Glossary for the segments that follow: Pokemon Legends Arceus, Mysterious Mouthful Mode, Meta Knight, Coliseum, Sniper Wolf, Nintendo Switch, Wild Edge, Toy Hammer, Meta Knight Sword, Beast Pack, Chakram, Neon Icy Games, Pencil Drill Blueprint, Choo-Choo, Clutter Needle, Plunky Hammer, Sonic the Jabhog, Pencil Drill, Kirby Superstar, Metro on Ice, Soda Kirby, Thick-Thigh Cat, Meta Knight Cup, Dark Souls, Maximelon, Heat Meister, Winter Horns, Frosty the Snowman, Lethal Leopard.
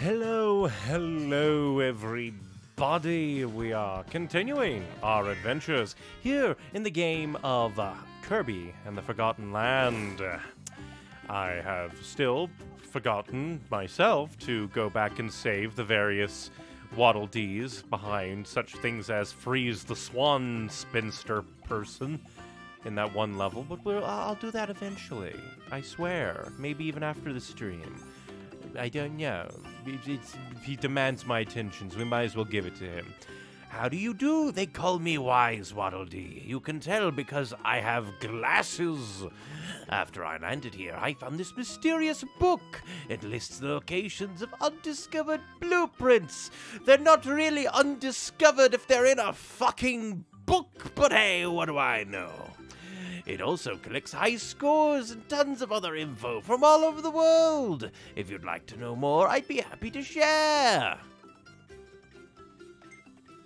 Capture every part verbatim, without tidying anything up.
Hello, hello everybody! We are continuing our adventures here in the game of uh, Kirby and the Forgotten Land. I have still forgotten myself to go back and save the various Waddle Dees behind such things as Freeze the Swan Spinster person in that one level, but we'll, I'll do that eventually. I swear. Maybe even after the stream. I don't know. It's, he demands my attention, so we might as well give it to him. How do you do? They call me Wise Waddle Dee. You can tell because I have glasses. After I landed here, I found this mysterious book. It lists the locations of undiscovered blueprints. They're not really undiscovered if they're in a fucking book, but hey, what do I know? It also collects high scores and tons of other info from all over the world. If you'd like to know more, I'd be happy to share.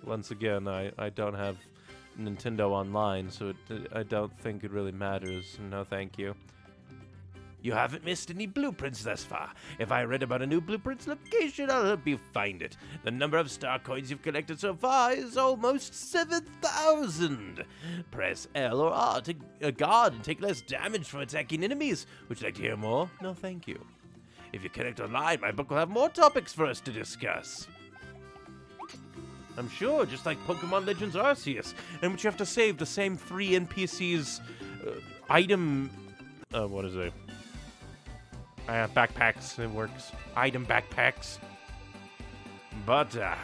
Once again, I, I don't have Nintendo Online, so it, I don't think it really matters. No, thank you. You haven't missed any blueprints thus far. If I read about a new blueprint's location, I'll help you find it. The number of star coins you've collected so far is almost seven thousand. Press L or R to uh, guard and take less damage from attacking enemies. Would you like to hear more? No, thank you. If you connect online, my book will have more topics for us to discuss. I'm sure, just like Pokemon Legends Arceus, in which you have to save the same three N P Cs' uh, item... Uh, what is it? Uh, backpacks, it works. Item backpacks. But, uh,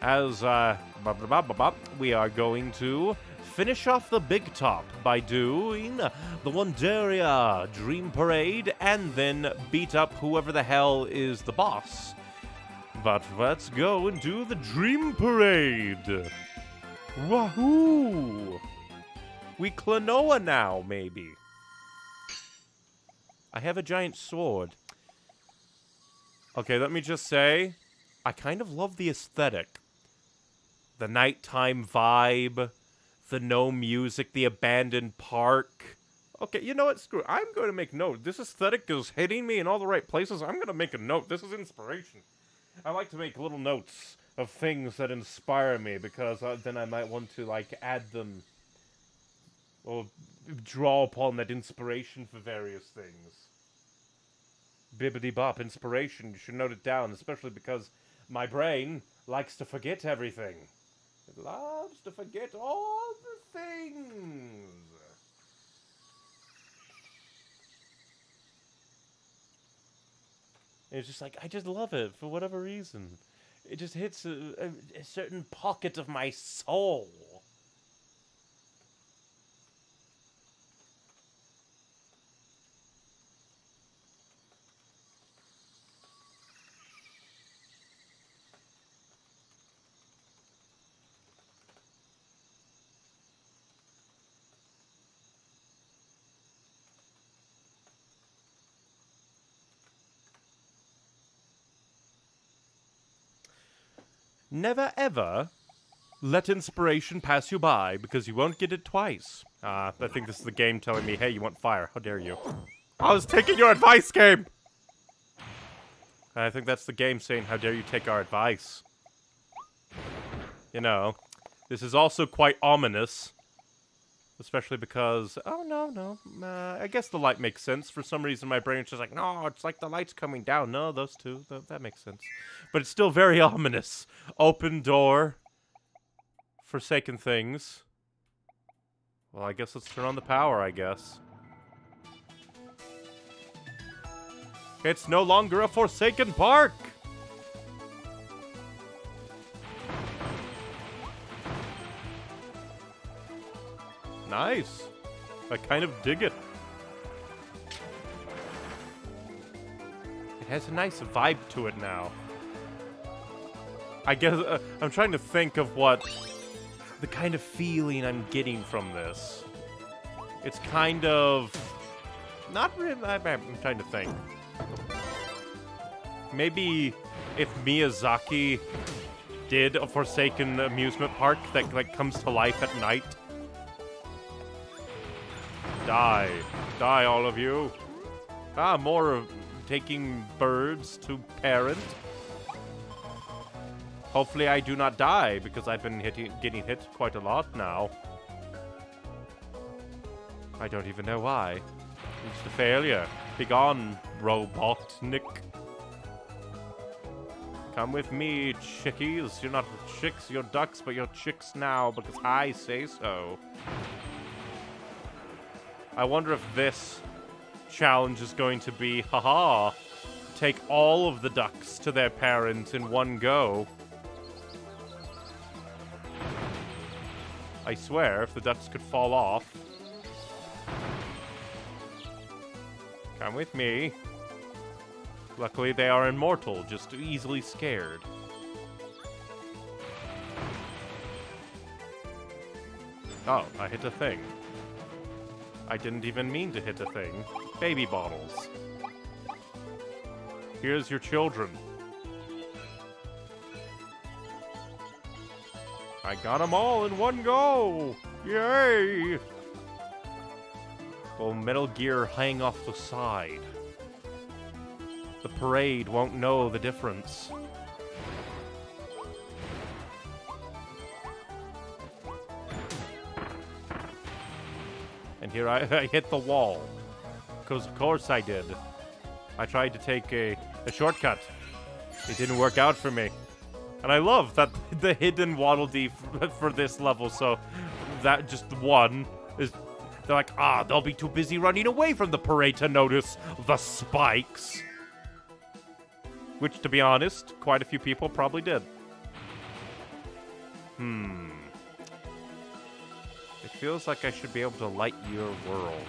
as, uh, bop, bop, bop, bop, we are going to finish off the big top by doing the Wonderia Dream Parade and then beat up whoever the hell is the boss. But let's go and do the Dream Parade. Wahoo! We Klonoa now, maybe. I have a giant sword. Okay, let me just say, I kind of love the aesthetic. The nighttime vibe, the no music, the abandoned park. Okay, you know what? Screw it. I'm going to make note. This aesthetic is hitting me in all the right places. I'm going to make a note. This is inspiration. I like to make little notes of things that inspire me because uh, then I might want to, like, add them or draw upon that inspiration for various things. Bibbidi-bop, inspiration. You should note it down, especially because my brain likes to forget everything. It loves to forget all the things. It's just like, I just love it for whatever reason. It just hits a, a, a certain pocket of my soul. Never ever let inspiration pass you by, because you won't get it twice. Ah, uh, I think this is the game telling me, hey, you want fire. How dare you? I was taking your advice, game! I think that's the game saying, how dare you take our advice. You know, this is also quite ominous. Especially because, oh, no, no. Uh, I guess the light makes sense. For some reason, my brain is just like, no, it's like the light's coming down. No, those two, th that makes sense. But it's still very ominous. Open door. Forsaken things. Well, I guess let's turn on the power, I guess. It's no longer a forsaken park! Nice. I kind of dig it. It has a nice vibe to it now. I guess uh, I'm trying to think of what the kind of feeling I'm getting from this. It's kind of not really. I'm trying to think. Maybe if Miyazaki did a Forsaken amusement park that like comes to life at night. Die. Die, all of you. Ah, more of taking birds to parent. Hopefully I do not die, because I've been hitting, getting hit quite a lot now. I don't even know why. It's the failure. Begone, Robotnik. Come with me, chickies. You're not chicks, you're ducks, but you're chicks now, because I say so. I wonder if this challenge is going to be, haha, take all of the ducks to their parents in one go. I swear, if the ducks could fall off. Come with me. Luckily, they are immortal, just easily scared. Oh, I hit a thing. I didn't even mean to hit a thing. Baby bottles. Here's your children. I got them all in one go! Yay! Will Metal Gear hang off the side? The parade won't know the difference. And here I, I hit the wall. Because of course I did. I tried to take a, a shortcut. It didn't work out for me. And I love that the hidden Waddle Dee for this level, so that just one is... They're like, ah, they'll be too busy running away from the parade to notice the spikes. Which, to be honest, quite a few people probably did. Hmm. It feels like I should be able to light your world.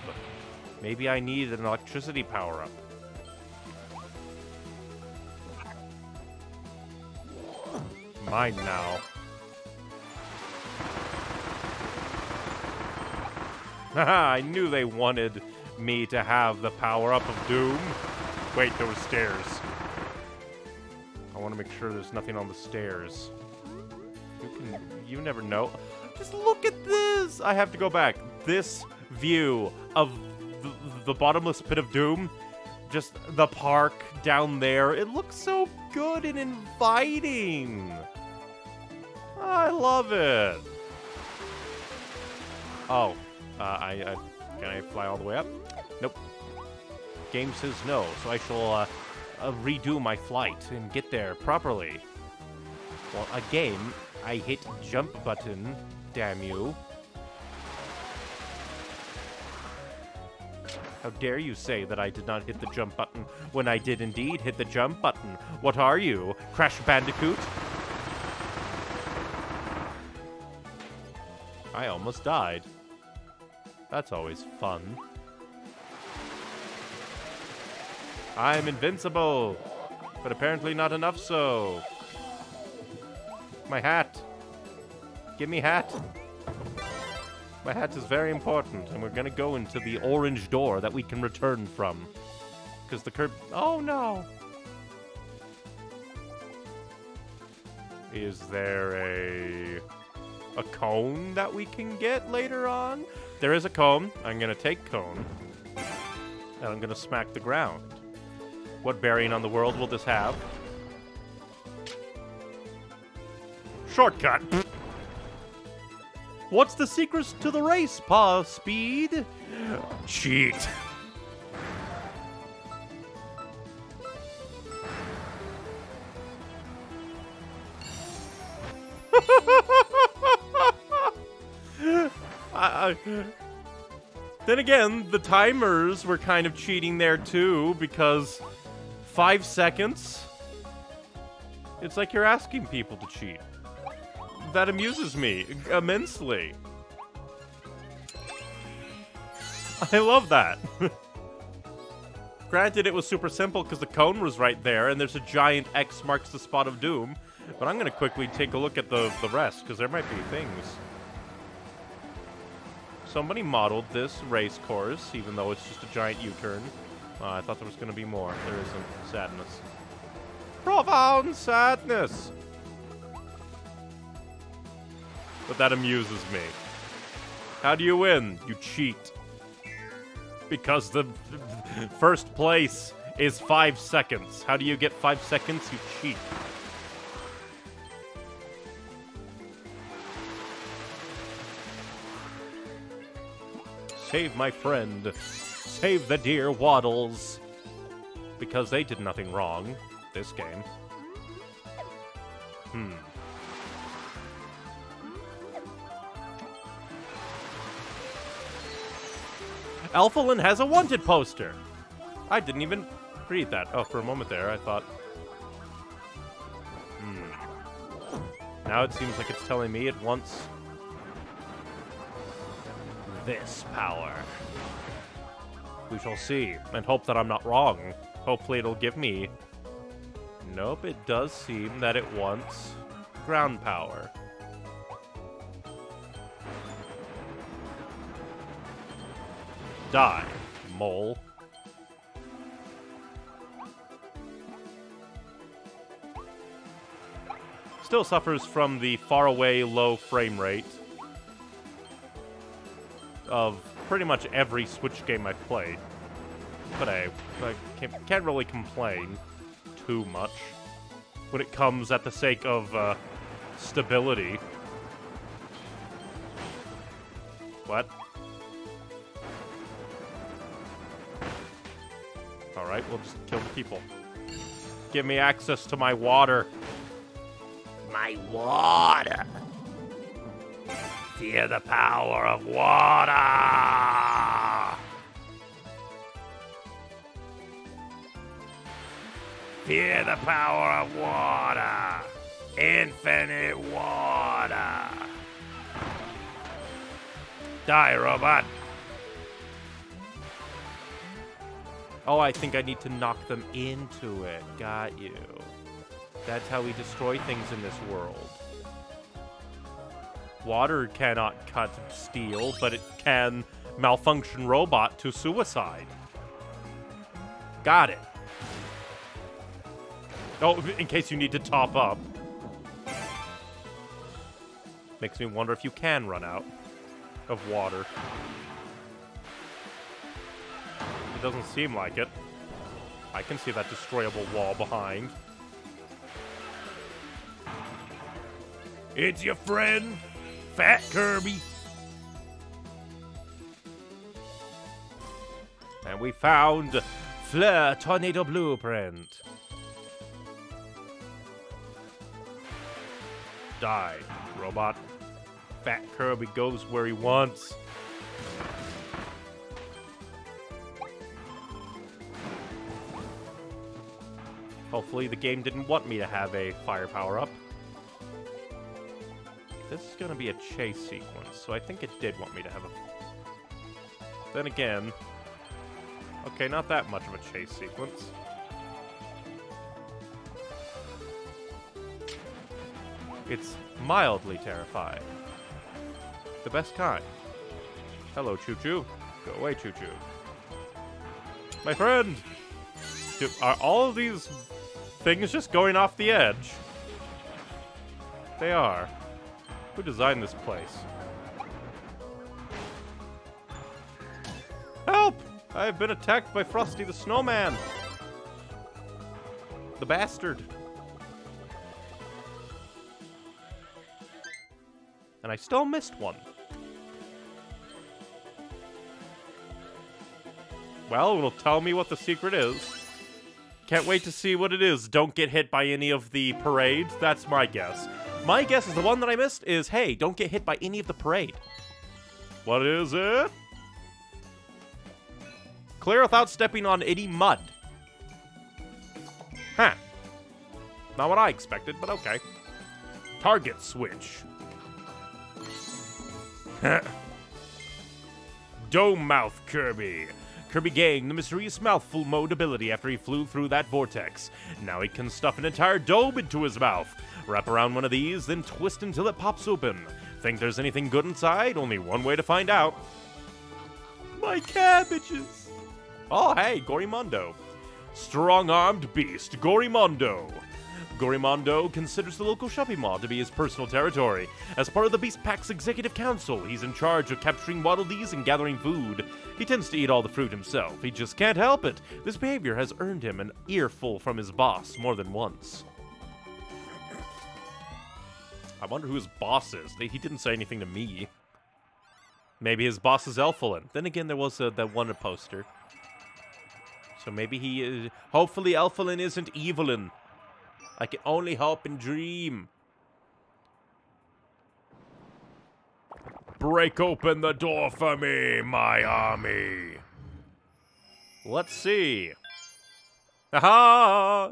Maybe I need an electricity power-up. Mine now. Haha, I knew they wanted me to have the power-up of doom. Wait, there were stairs. I want to make sure there's nothing on the stairs. You can... you never know. Just look at this! I have to go back. This view of the, the bottomless pit of doom, just the park down there, it looks so good and inviting. I love it. Oh. Uh, I, I, can I fly all the way up? Nope. Game says no, so I shall uh, uh, redo my flight and get there properly. Well, again, I hit jump button. Damn you. How dare you say that I did not hit the jump button when I did indeed hit the jump button. What are you, Crash Bandicoot? I almost died. That's always fun. I'm invincible, but apparently not enough so. My hat. Give me hat. My hat is very important, and we're gonna go into the orange door that we can return from. Because the curb... Oh, no! Is there a... a cone that we can get later on? There is a cone. I'm going to take cone. And I'm going to smack the ground. What bearing on the world will this have? Shortcut! What's the secret to the race, Pa Speed? Cheat. Uh, then again, the timers were kind of cheating there too, because five seconds, it's like you're asking people to cheat. That amuses me immensely. I love that. Granted, it was super simple because the cone was right there and there's a giant X marks the spot of doom, but I'm going to quickly take a look at the, the rest because there might be things. Somebody modeled this race course, even though it's just a giant U-turn. Uh, I thought there was going to be more. There isn't. Sadness. Profound sadness! But that amuses me. How do you win? You cheat. Because the first place is five seconds. How do you get five seconds? You cheat. Save my friend. Save the dear Waddles. Because they did nothing wrong this game. Hmm. Elfilin has a wanted poster! I didn't even read that. Oh, for a moment there, I thought... Hmm. Now it seems like it's telling me it wants... this power. We shall see, and hope that I'm not wrong. Hopefully it'll give me... Nope, it does seem that it wants... ground power. Die, mole. Still suffers from the faraway low frame rate of pretty much every Switch game I've played. But I, I can't, can't really complain too much when it comes at the sake of uh, stability. What? Alright, we'll just kill the people. Give me access to my water. My water. Fear the power of water. Fear the power of water. Infinite water. Die, robot. Oh, I think I need to knock them into it. Got you. That's how we destroy things in this world. Water cannot cut steel, but it can malfunction robot to suicide. Got it. Oh, in case you need to top up. Makes me wonder if you can run out of water. It doesn't seem like it. I can see that destroyable wall behind. It's your friend, Fat Kirby. And we found Fleur Tornado Blueprint. Die, robot. Fat Kirby goes where he wants. Hopefully the game didn't want me to have a fire power-up. This is going to be a chase sequence, so I think it did want me to have a... Then again... Okay, not that much of a chase sequence. It's mildly terrifying. The best kind. Hello, Choo-Choo. Go away, Choo-Choo. My friend! Dude, are all of these... things just going off the edge? They are. Who designed this place? Help! I have been attacked by Frosty the Snowman! The bastard! And I still missed one. Well, it'll tell me what the secret is. Can't wait to see what it is. Don't get hit by any of the parades. That's my guess. My guess is the one that I missed is, hey, don't get hit by any of the parade. What is it? Clear without stepping on any mud. Huh. Not what I expected, but okay. Target switch. Huh. Dome Mouth Kirby. Kirby gained the mysterious mouthful mode ability after he flew through that vortex. Now he can stuff an entire dome into his mouth. Wrap around one of these, then twist until it pops open. Think there's anything good inside? Only one way to find out. My cabbages! Oh, hey, Gorimondo. Strong-armed beast, Gorimondo. Gorimondo considers the local shopping mall to be his personal territory. As part of the Beast Pack's executive council, he's in charge of capturing Waddle Dees and gathering food. He tends to eat all the fruit himself. He just can't help it. This behavior has earned him an earful from his boss more than once. I wonder who his boss is. He didn't say anything to me. Maybe his boss is Elfilin. Then again, there was a, that one poster. So maybe he is... Hopefully Elfilin isn't Evelyn. I can only hope and dream. Break open the door for me, my army. Let's see. Aha!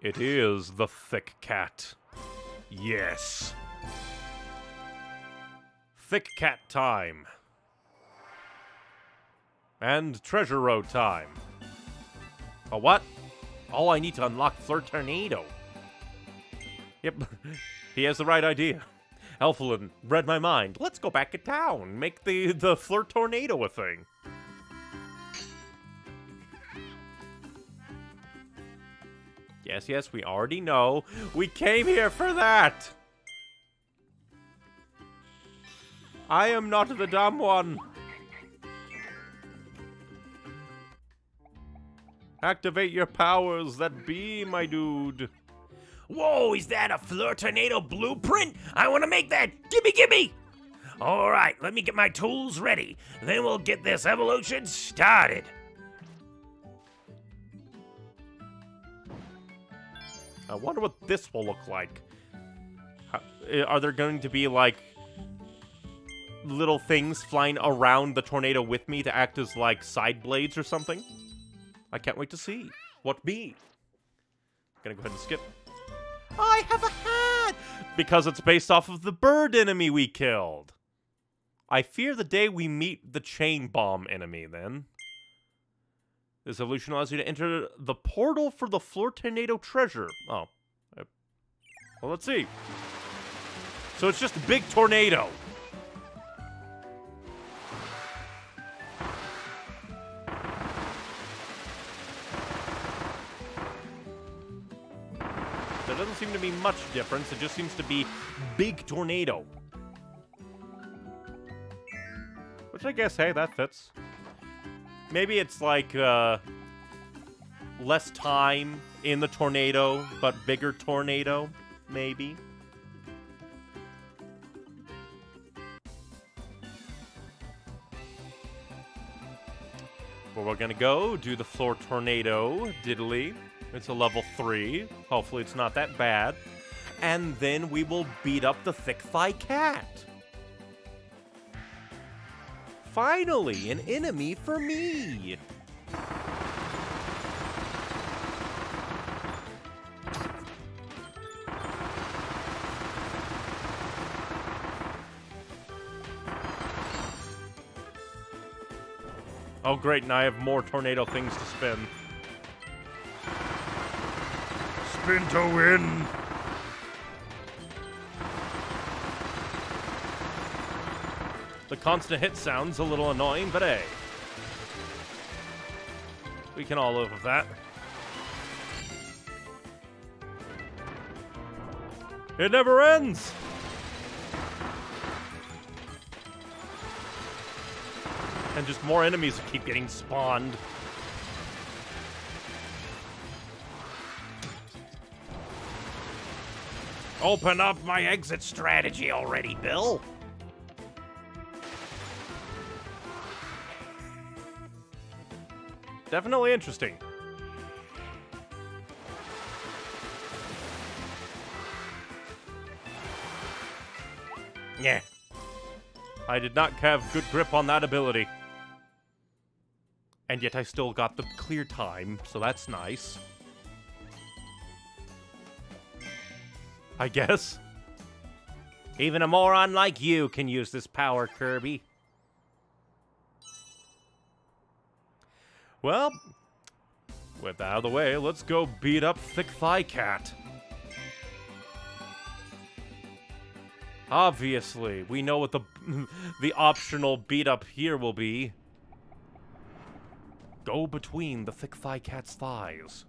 It is the Thick Cat. Yes. Thick Cat time. And Treasure Road time. A what? Oh, I need to unlock Fleur Tornado. Yep. He has the right idea. Elfilin read my mind. Let's go back to town. Make the, the Fleur Tornado a thing. Yes, yes, we already know. We came here for that! I am not the dumb one. Activate your powers that be, my dude. Whoa, is that a Fleur Tornado blueprint? I want to make that! Gimme, gimme! Alright, let me get my tools ready. Then we'll get this evolution started. I wonder what this will look like. Are there going to be, like, little things flying around the tornado with me to act as, like, side blades or something? I can't wait to see. What be? I'm gonna go ahead and skip. I have a hat! Because it's based off of the bird enemy we killed. I fear the day we meet the chain bomb enemy, then. This evolution allows you to enter the portal for the Fleur Tornado treasure. Oh. Well, let's see. So it's just a big tornado. There doesn't seem to be much difference. It just seems to be big tornado. Which I guess, hey, that fits. Maybe it's like, uh, less time in the tornado, but bigger tornado, maybe. Well, we're gonna go do the Fleur Tornado, diddly. It's a level three. Hopefully it's not that bad. And then we will beat up the Thick-Thigh Cat. Finally, an enemy for me! Oh great, and I have more tornado things to spin. Spin to win! The constant hit sounds a little annoying, but hey. We can all live with that. It never ends! And just more enemies keep getting spawned. Open up my exit strategy already, Bill! Definitely interesting. Yeah. I did not have good grip on that ability. And yet I still got the clear time, so that's nice. I guess. Even a moron like you can use this power, Kirby. Well, with that out of the way, let's go beat up Thick-Thigh Cat. Obviously, we know what the the optional beat up here will be. Go between the Thick-Thigh Cat's thighs.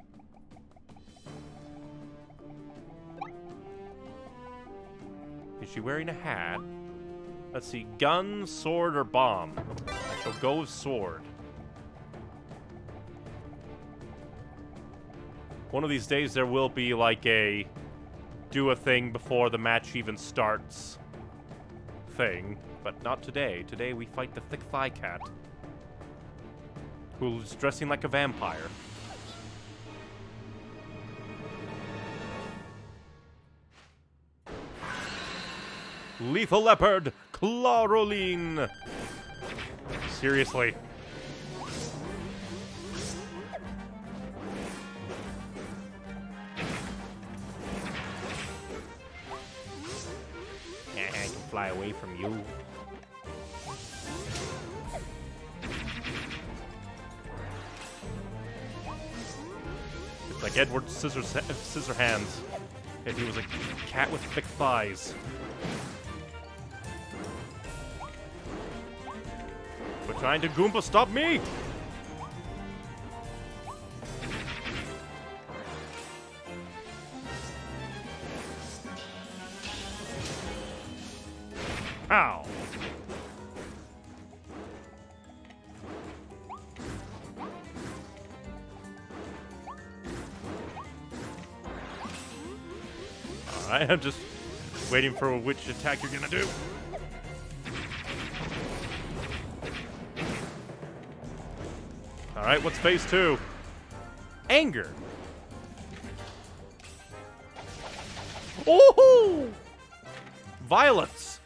Is she wearing a hat? Let's see, gun, sword, or bomb? I shall go with sword. One of these days there will be, like, a do a thing before the match even starts thing, but not today. Today we fight the Thick-Thigh Cat, who's dressing like a vampire. Lethal Leopard, Chloroline! Seriously. I can fly away from you. It's like Edward Scissor Scissorhands if he was a cat with thick thighs. Trying to Goomba stop me! Ow! Alright, I'm just waiting for which attack you're gonna do. Alright, what's phase two? Anger! Ooh! Violence!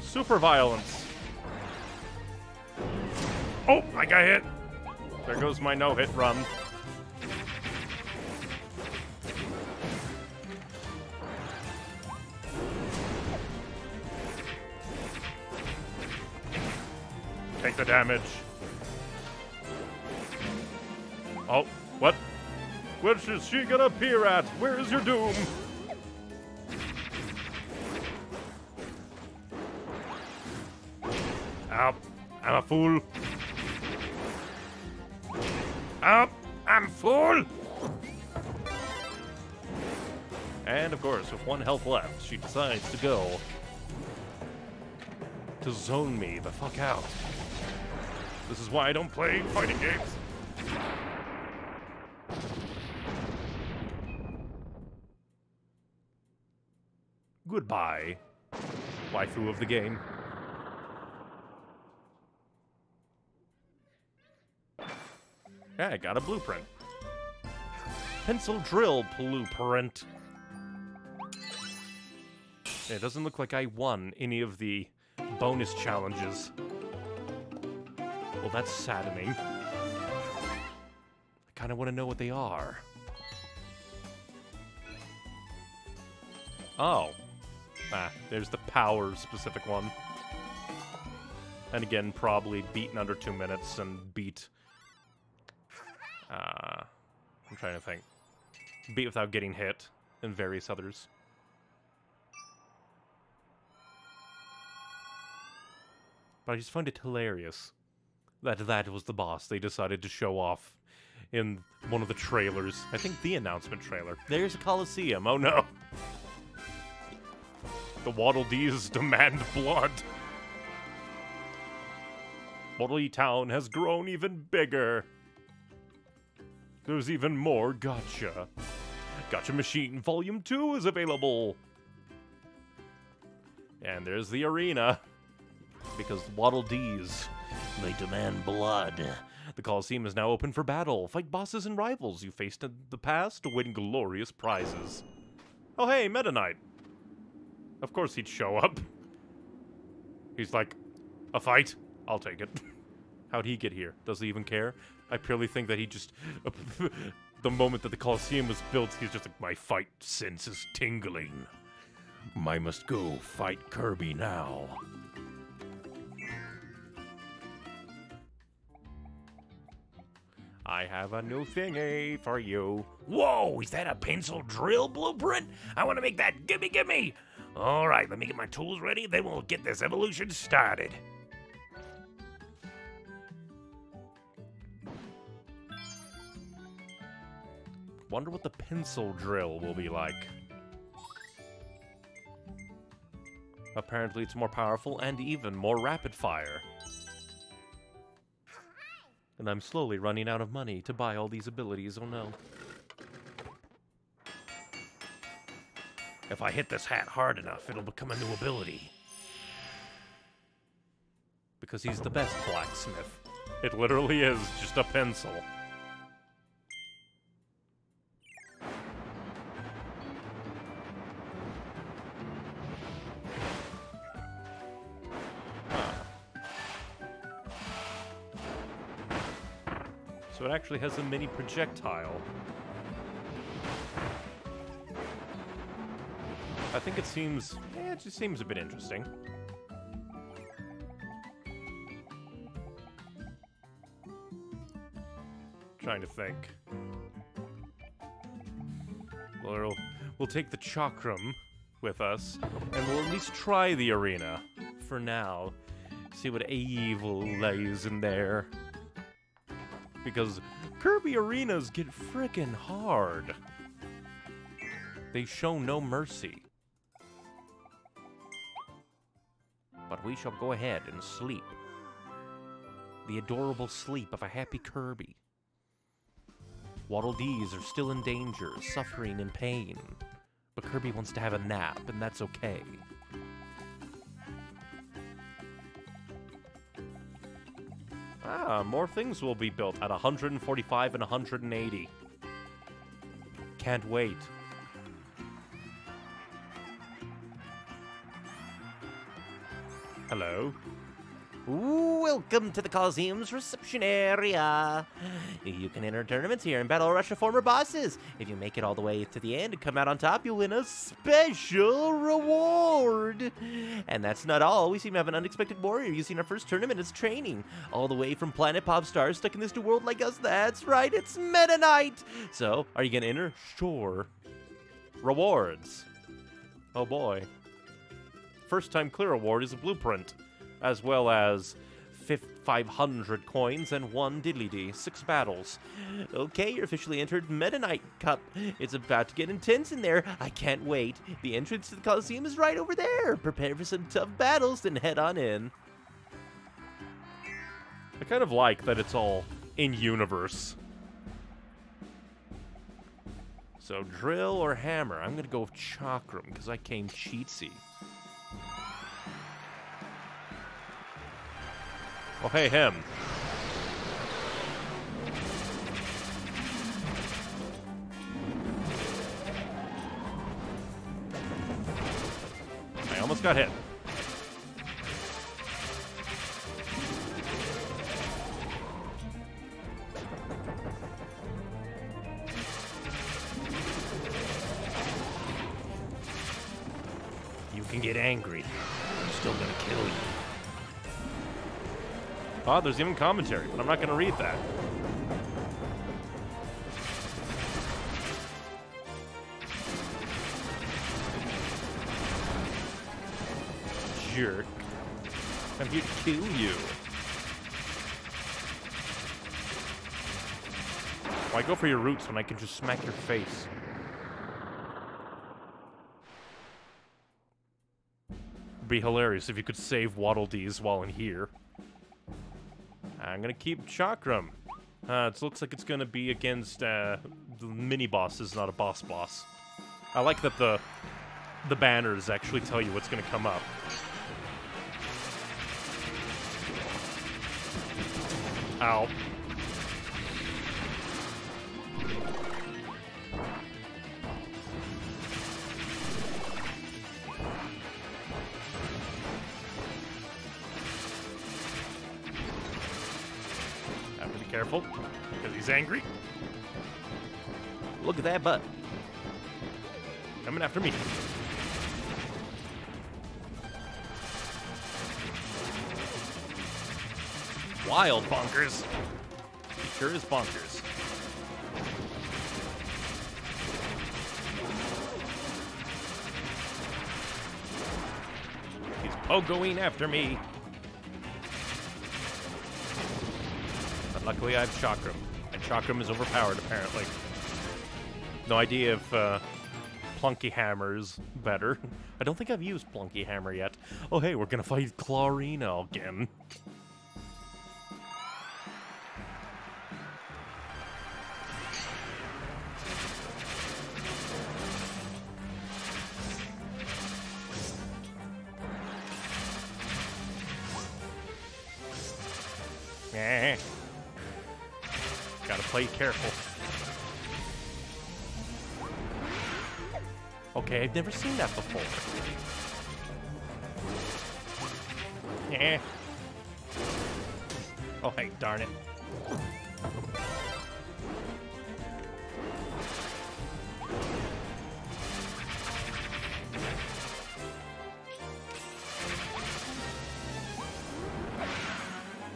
Super violence! Oh, I got hit! There goes my no-hit run. Take the damage. Oh, what? Which is she gonna appear at? Where is your doom? Ow, I'm a fool. Ow, I'm fool. And of course, with one health left, she decides to go to zone me the fuck out. This is why I don't play fighting games. Goodbye, waifu of the game. Yeah, I got a blueprint. Pencil Drill Blueprint. Yeah, it doesn't look like I won any of the bonus challenges. Well, that's saddening. I kind of want to know what they are. Oh. Ah, there's the power-specific one. And again, probably beat in under two minutes and beat... Uh, I'm trying to think. Beat without getting hit, and various others. But I just find it hilarious that that was the boss they decided to show off in one of the trailers. I think the announcement trailer. There's a Coliseum. Oh, no. The Waddle Dees demand blood. Waddle Town has grown even bigger. There's even more Gotcha. Gotcha Machine Volume two is available. And there's the arena. Because Waddle Dees, they demand blood. The Coliseum is now open for battle. Fight bosses and rivals you faced in the past to win glorious prizes. Oh hey, Meta Knight. Of course he'd show up. He's like, a fight? I'll take it. How'd he get here? Does he even care? I purely think that he just... the moment that the Coliseum was built, he's just like, my fight sense is tingling. I must go fight Kirby now. I have a new thingy for you. Whoa, is that a pencil drill blueprint? I want to make that. Gimme, gimme. All right, let me get my tools ready, then we'll get this evolution started. Wonder what the pencil drill will be like. Apparently it's more powerful and even more rapid fire. And I'm slowly running out of money to buy all these abilities, oh no. If I hit this hat hard enough, it'll become a new ability. Because he's the best blacksmith. It literally is just a pencil. So it actually has a mini projectile. I think it seems... Eh, it just seems a bit interesting. Trying to think. We'll, we'll take the Chakram with us, and we'll at least try the arena for now. See what evil lays in there. Because Kirby arenas get frickin' hard. They show no mercy. But we shall go ahead and sleep. The adorable sleep of a happy Kirby. Waddle Dees are still in danger, suffering and pain. But Kirby wants to have a nap, and that's okay. Ah, more things will be built at one forty-five and one eighty. Can't wait. Hello. Welcome to the Coliseum's reception area. You can enter tournaments here and battle or rush your former bosses. If you make it all the way to the end and come out on top, you'll win a special reward. And that's not all. We seem to have an unexpected warrior using our first tournament as training. All the way from Planet Popstar, stuck in this new world like us. That's right, it's Meta Knight. So, are you going to enter? Sure. Rewards. Oh boy. First time clear award is a blueprint, as well as five hundred coins and one diddly dee, six battles. Okay, you're officially entered Meta Knight Cup. It's about to get intense in there. I can't wait. The entrance to the Coliseum is right over there. Prepare for some tough battles, then head on in. I kind of like that it's all in-universe. So drill or hammer? I'm going to go with Chakram, because I came cheatsy. Oh, hey, him. I almost got hit. You can get angry. I'm still gonna kill you. Oh, there's even commentary, but I'm not going to read that. Jerk. I'm here to kill you. Why go for your roots when I can just smack your face? It'd be hilarious if you could save Waddle Dees while in here. I'm gonna keep Chakram. Uh, it looks like it's gonna be against uh, the mini bosses, not a boss boss. I like that the the banners actually tell you what's gonna come up. Ow. Careful, because he's angry. Look at that butt. Coming after me. Wild bonkers. He sure is bonkers. He's pogoing after me. Luckily, I have Chakram, and Chakram is overpowered, apparently. No idea if uh, Plunky Hammer's better. I don't think I've used Plunky Hammer yet. Oh, hey, we're gonna fight Chloroline again. Eh. Gotta play careful. Okay, I've never seen that before. Eh. Oh, hey, darn it.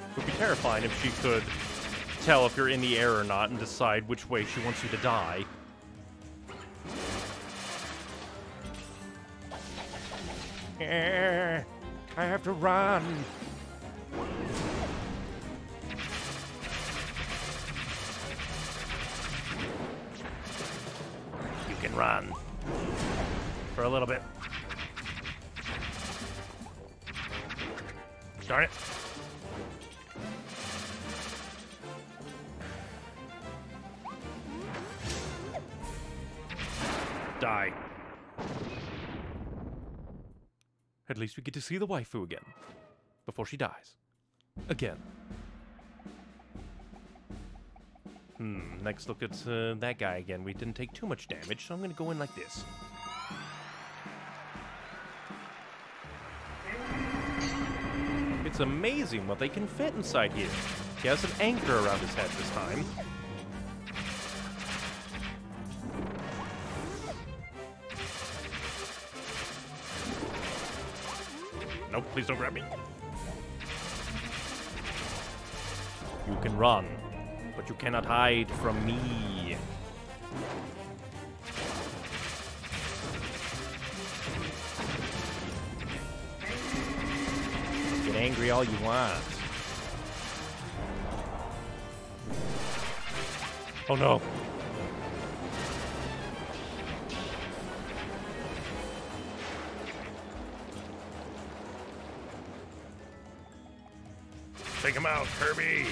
It would be terrifying if she could tell if you're in the air or not and decide which way she wants you to die. Eh, I have to run. You can run for a little bit. Darn it. Die. At least we get to see the waifu again. Before she dies. Again. Hmm, next look at uh, that guy again. We didn't take too much damage, so I'm gonna go in like this. It's amazing what they can fit inside here. He has an anchor around his head this time. Nope, please don't grab me. You can run, but you cannot hide from me. Get angry all you want. Oh no. Take him out, Kirby!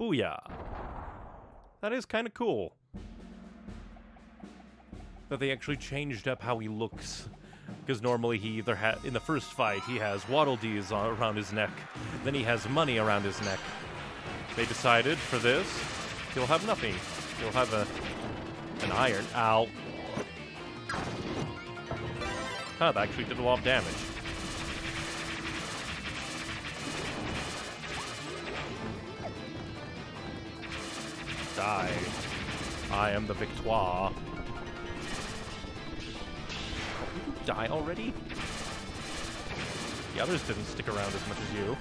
Booyah! That is kind of cool. That they actually changed up how he looks. Because normally he either had, in the first fight, he has Waddle Dees around his neck. Then he has money around his neck. They decided for this, he'll have nothing. He'll have a, an iron. Ow. Huh, that actually did a lot of damage. Die. I am the victoire. Did you die already? The others didn't stick around as much as you.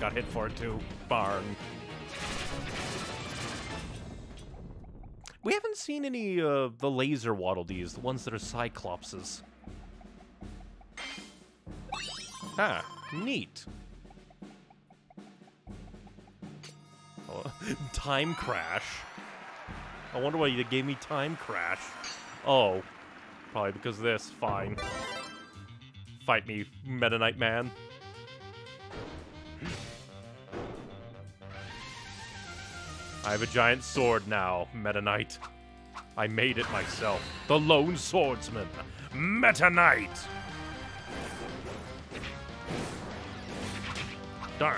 Got hit for it too. Barn. We haven't seen any of uh, the laser Waddle Dees, the ones that are Cyclopses. Ah, neat. Oh, Time Crash. I wonder why you gave me Time Crash. Oh, probably because of this. Fine. Fight me, Meta Knight Man. I have a giant sword now, Meta Knight. I made it myself. The Lone Swordsman, Meta Knight! Darn.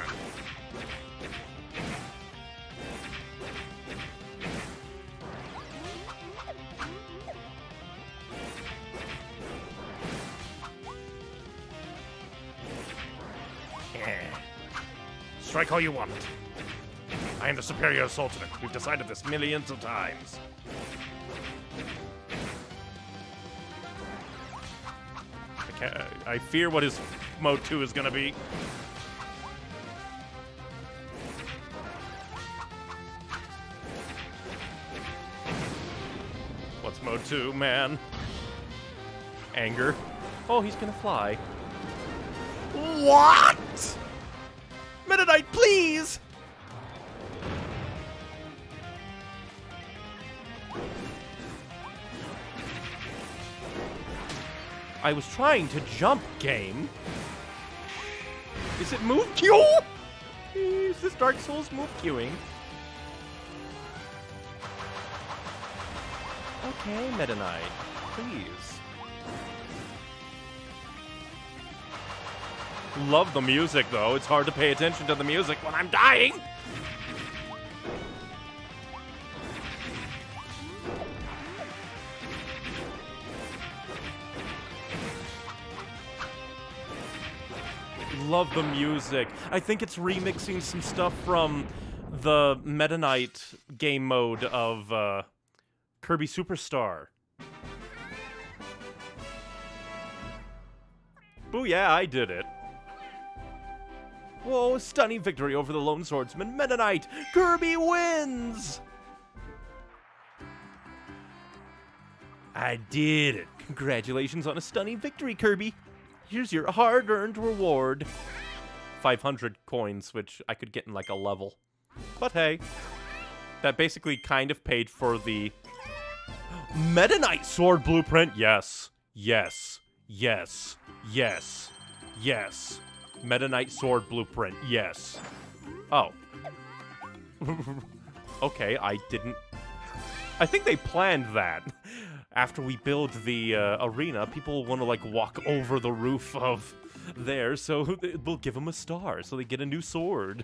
Yeah. Strike all you want. I am the superior swordsman. We've decided this millions of times. I, I fear what his mode two is going to be. What's mode two, man? Anger. Oh, he's going to fly. What? Meta Knight, please! I was trying to jump, game. Is it move Q? Is this Dark Souls move queuing? Okay, Meta Knight, please. Love the music, though. It's hard to pay attention to the music when I'm dying. Love the music. I think it's remixing some stuff from the Meta Knight game mode of uh, Kirby Superstar. Booyah, I did it. Whoa, stunning victory over the Lone Swordsman, Meta Knight. Kirby wins! I did it. Congratulations on a stunning victory, Kirby. Here's your hard-earned reward. five hundred coins, which I could get in like a level. But hey, that basically kind of paid for the Meta Knight Sword Blueprint. Yes, yes, yes, yes, yes. Meta Knight Sword Blueprint, yes. Oh. Okay, I didn't... I think they planned that. After we build the uh, arena, people want to, like, walk over the roof of there, so we'll give them a star, so they get a new sword.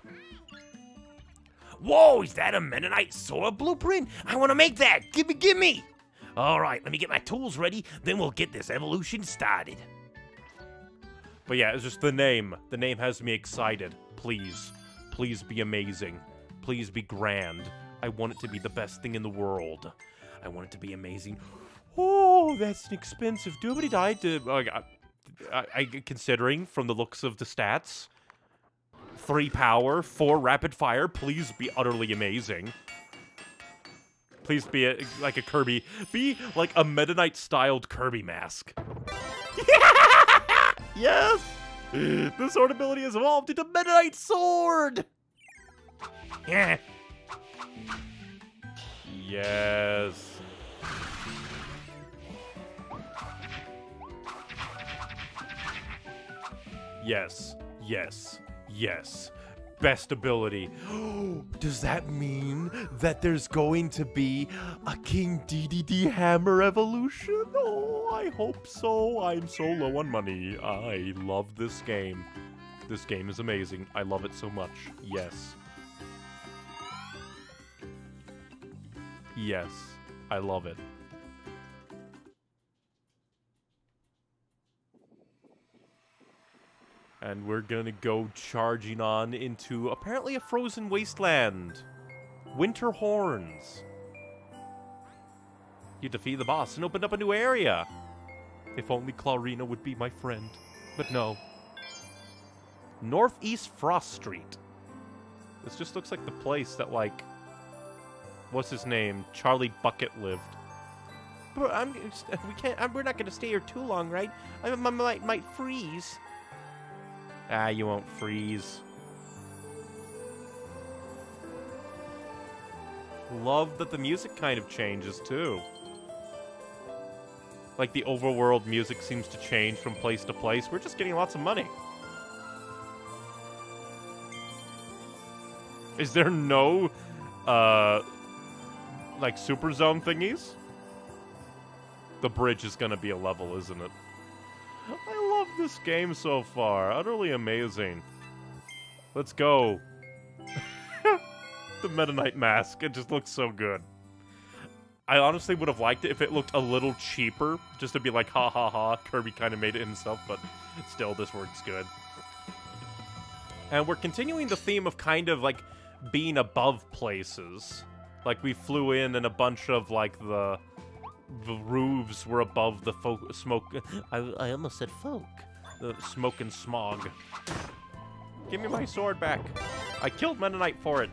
Whoa, is that a Meta Knight Sword Blueprint? I want to make that! Gimme, gimme! Alright, let me get my tools ready, then we'll get this evolution started. But yeah, it's just the name. The name has me excited. Please. Please be amazing. Please be grand. I want it to be the best thing in the world. I want it to be amazing. Oh, that's an expensive doobity-die to... Uh, I, I, considering, from the looks of the stats, three power, four rapid fire, please be utterly amazing. Please be a, like a Kirby. Be like a Meta Knight-styled Kirby mask. Yes! The sword ability has evolved into Meta Knight Sword! Yeah. Yes. Yes, yes, yes. Best ability. Does that mean that there's going to be a King Dedede Hammer evolution? Oh, I hope so. I'm so low on money. I love this game. This game is amazing. I love it so much. Yes. Yes, I love it. And we're gonna go charging on into, apparently, a frozen wasteland. Winter Horns. You defeat the boss and opened up a new area. If only Clarina would be my friend. But no. Northeast Frost Street. This just looks like the place that, like... What's his name? Charlie Bucket lived. But I'm... We can't... I'm, we're not gonna stay here too long, right? I, I might, might freeze. Ah, you won't freeze. Love that the music kind of changes, too. Like, the overworld music seems to change from place to place. We're just getting lots of money. Is there no, uh, like, Super Zone thingies? The bridge is gonna be a level, isn't it? I love this game so far. Utterly amazing. Let's go. The Meta Knight mask. It just looks so good. I honestly would have liked it if it looked a little cheaper, just to be like, ha ha ha, Kirby kind of made it himself, but still, this works good. And we're continuing the theme of kind of, like, being above places. Like, we flew in and a bunch of, like, the... The roofs were above the folk smoke. I, I almost said folk. The smoke and smog. Give me my sword back. I killed Meta Knight for it.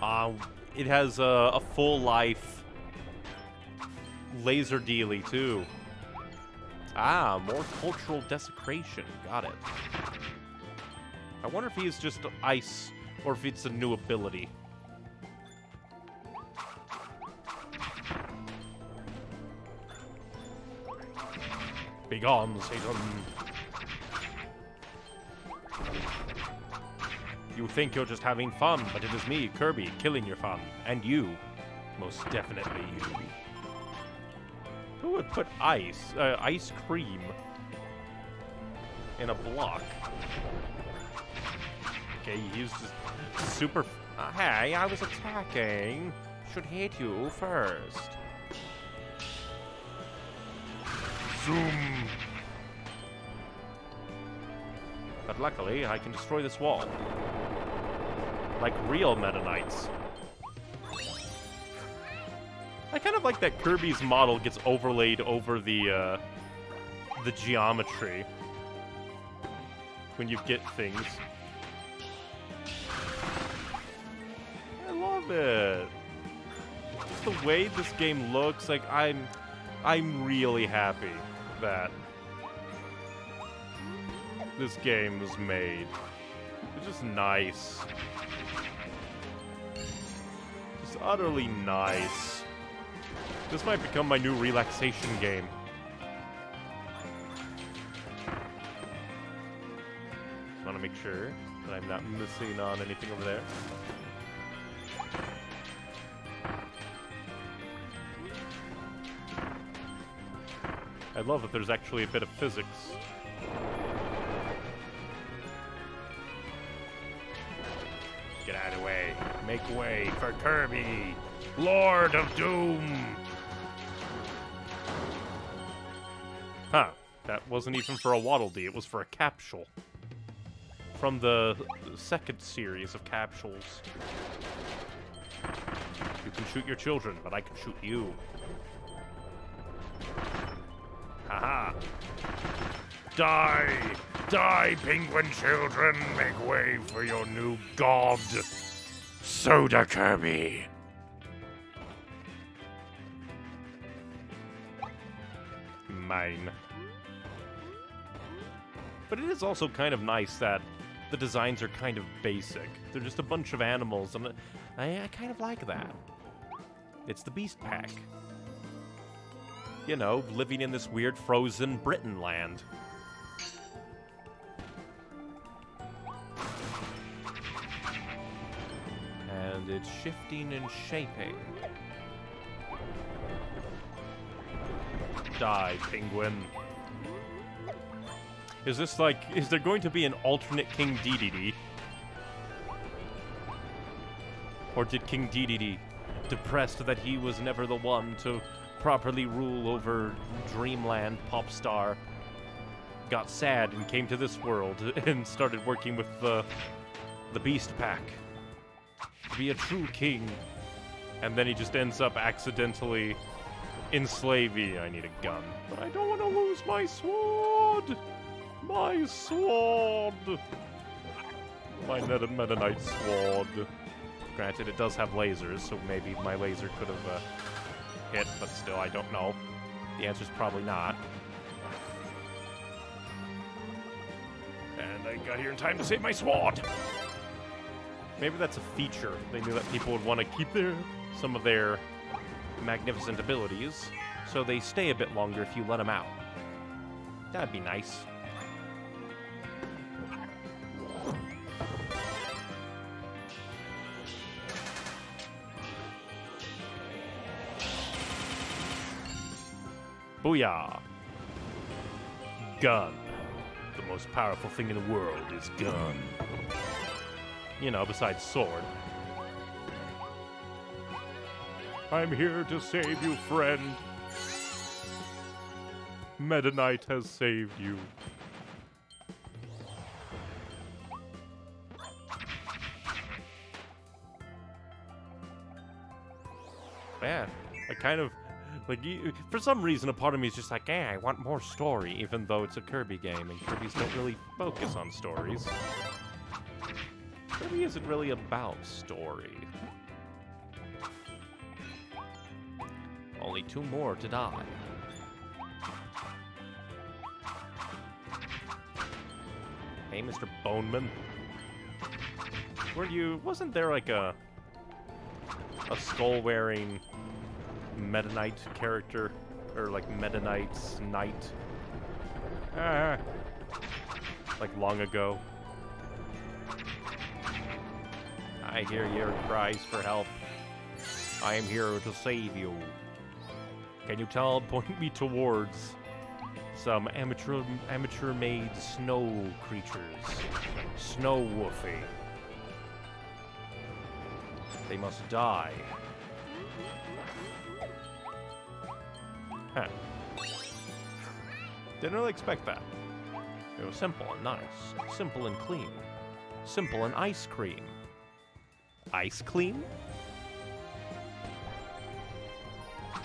Uh, it has a, a full life laser dealy, too. Ah, more cultural desecration. Got it. I wonder if he is just ice or if it's a new ability. Begone, Satan. You think you're just having fun, but it is me, Kirby, killing your fun. And you. Most definitely you. Who would put ice, uh, ice cream in a block? Okay, he used his super... Uh, hey, I was attacking. Should hit you first. Zoom! But luckily, I can destroy this wall. Like real Meta Knights. I kind of like that Kirby's model gets overlaid over the, uh, the geometry when you get things. I love it. Just the way this game looks, like, I'm, I'm really happy that this game was made. It's just nice. Just utterly nice. This might become my new relaxation game. Just want to make sure that I'm not missing on anything over there. I love that there's actually a bit of physics. Get out of the way. Make way for Kirby, Lord of Doom! Huh. That wasn't even for a Waddle Dee, it was for a capsule. From the second series of capsules. You can shoot your children, but I can shoot you. Haha. Die! Die, penguin children! Make way for your new god, Soda Kirby! Mine. But it is also kind of nice that the designs are kind of basic. They're just a bunch of animals, and I, I kind of like that. It's the Beast Pack. You know, living in this weird frozen Britain land. And it's shifting and shaping. Die, penguin. Is this like... Is there going to be an alternate King Dedede? Or did King Dedede, depressed that he was never the one to properly rule over Dreamland pop star, got sad and came to this world and started working with the, the Beast Pack to be a true king? And then he just ends up accidentally in slavey. I need a gun, but I don't want to lose my sword! My sword! My Meta, Meta Knight sword. Granted, it does have lasers, so maybe my laser could have uh, hit, but still, I don't know. The answer's probably not. And I got here in time to save my sword! Maybe that's a feature. They knew that people would want to keep their some of their magnificent abilities, so they stay a bit longer if you let them out. That'd be nice. Booyah! Gun. The most powerful thing in the world is gun. You know, besides sword. I'm here to save you, friend. Meta Knight has saved you. Man, I kind of... Like, you, for some reason, a part of me is just like, eh, I want more story, even though it's a Kirby game, and Kirby's don't really focus on stories. Kirby isn't really about story. Only two more to die. Hey, Mister Boneman. Were you... Wasn't there, like, a... a skull-wearing... Meta Knight character, or like Meta Knight's Knight. Ah. Like long ago. I hear your cries for help. I am here to save you. Can you tell, point me towards some amateur, amateur-made snow creatures. Snow woofing. They must die. Huh. Didn't really expect that. It was simple and nice. Simple and clean. Simple and ice cream. Ice cream?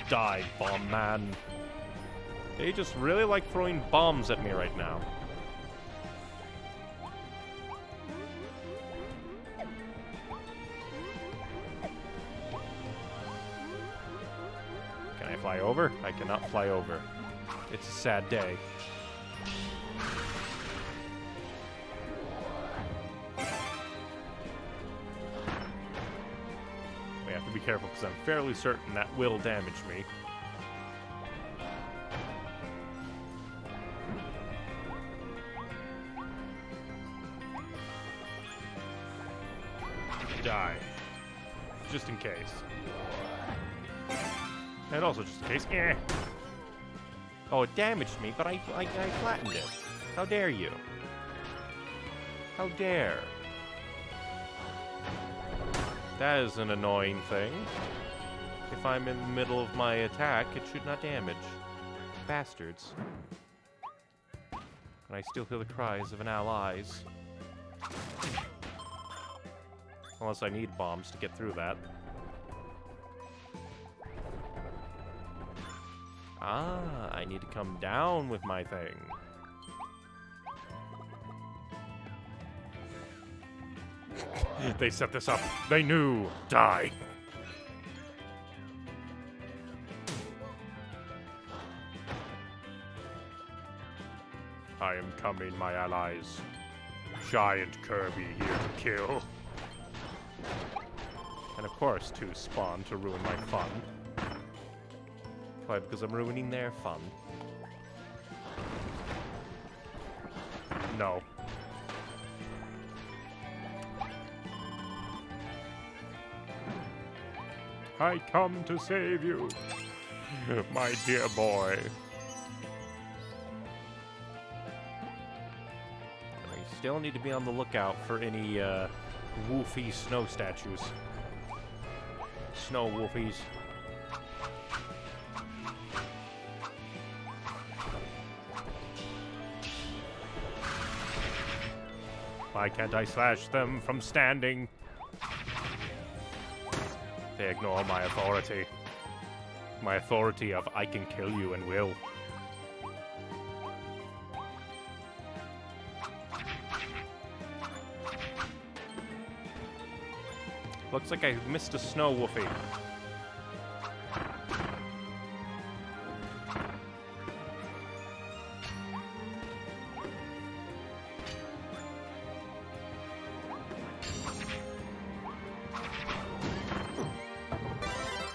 Die, bomb man. They just really like throwing bombs at me right now. Can I fly over? I cannot fly over. It's a sad day. We have to be careful because I'm fairly certain that will damage me. Die. Just in case. And also just in case. Eh. Oh, it damaged me, but I, I, I flattened it. How dare you? How dare? That is an annoying thing. If I'm in the middle of my attack, it should not damage. Bastards. And I still hear the cries of an allies. Unless I need bombs to get through that. Ah, I need to come down with my thing. They set this up. They knew. Die. I am coming, my allies. Giant Kirby here to kill. And of course, two spawn to ruin my fun. Because I'm ruining their fun. No. I come to save you, my dear boy. I still need to be on the lookout for any uh, woofy snow statues. Snow woofies. Why can't I slash them from standing? They ignore my authority. My authority of I can kill you and will. Looks like I missed a snow woofie.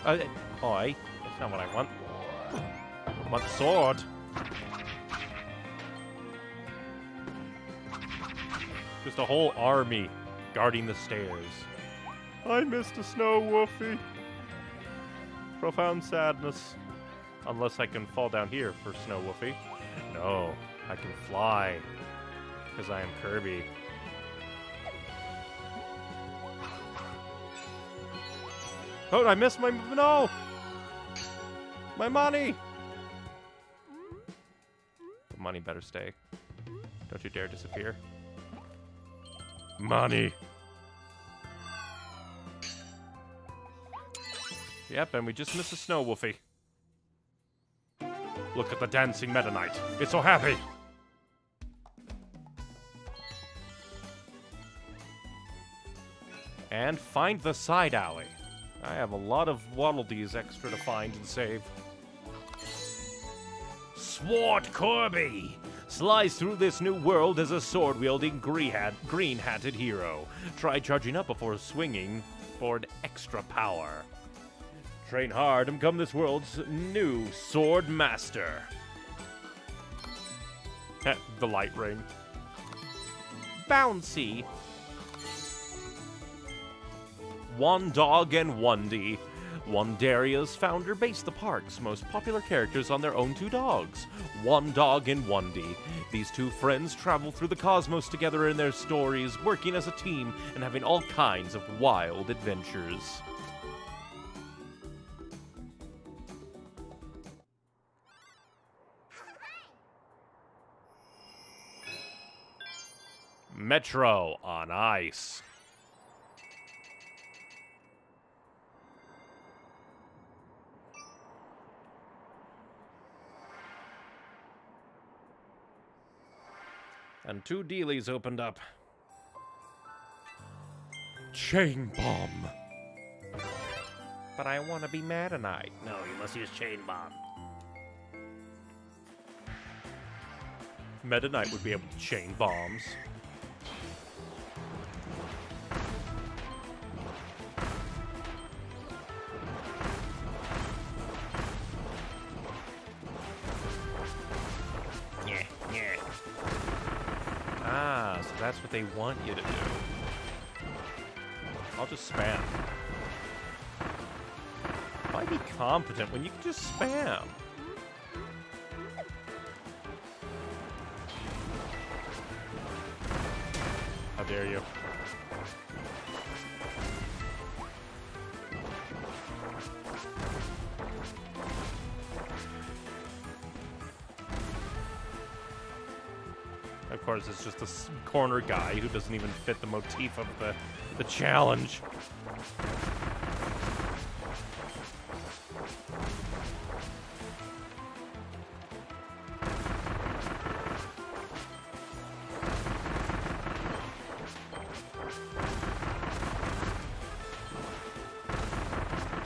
Uh, oi, that's not what I want. I want the sword. Just a whole army guarding the stairs. I missed a snow woofie. Profound sadness. Unless I can fall down here for snow woofie. No, I can fly. Because I am Kirby. Oh, I missed my... No! My money! The money better stay. Don't you dare disappear. Money! Yep, and we just missed a snow woofie. Look at the dancing Meta Knight. It's so happy! And find the side alley. I have a lot of Waddle Dees extra to find and save. Sword Kirby! Slice through this new world as a sword-wielding green-hatted hero. Try charging up before swinging for an extra power. Train hard and become this world's new sword master. The light ring. Bouncy. Wondog, and Wondee. Wonderia's founder based the park's most popular characters on their own two dogs, Wondog and Wondee. These two friends travel through the cosmos together in their stories, working as a team and having all kinds of wild adventures. Metro on Ice. And two dealies opened up. Chain Bomb. But I want to be Meta Knight. No, you must use Chain Bomb. Meta Knight would be able to chain bombs. That's what they want you to do. I'll just spam. Why be competent when you can just spam? How dare you? Of course, it's just this corner guy who doesn't even fit the motif of the, the challenge.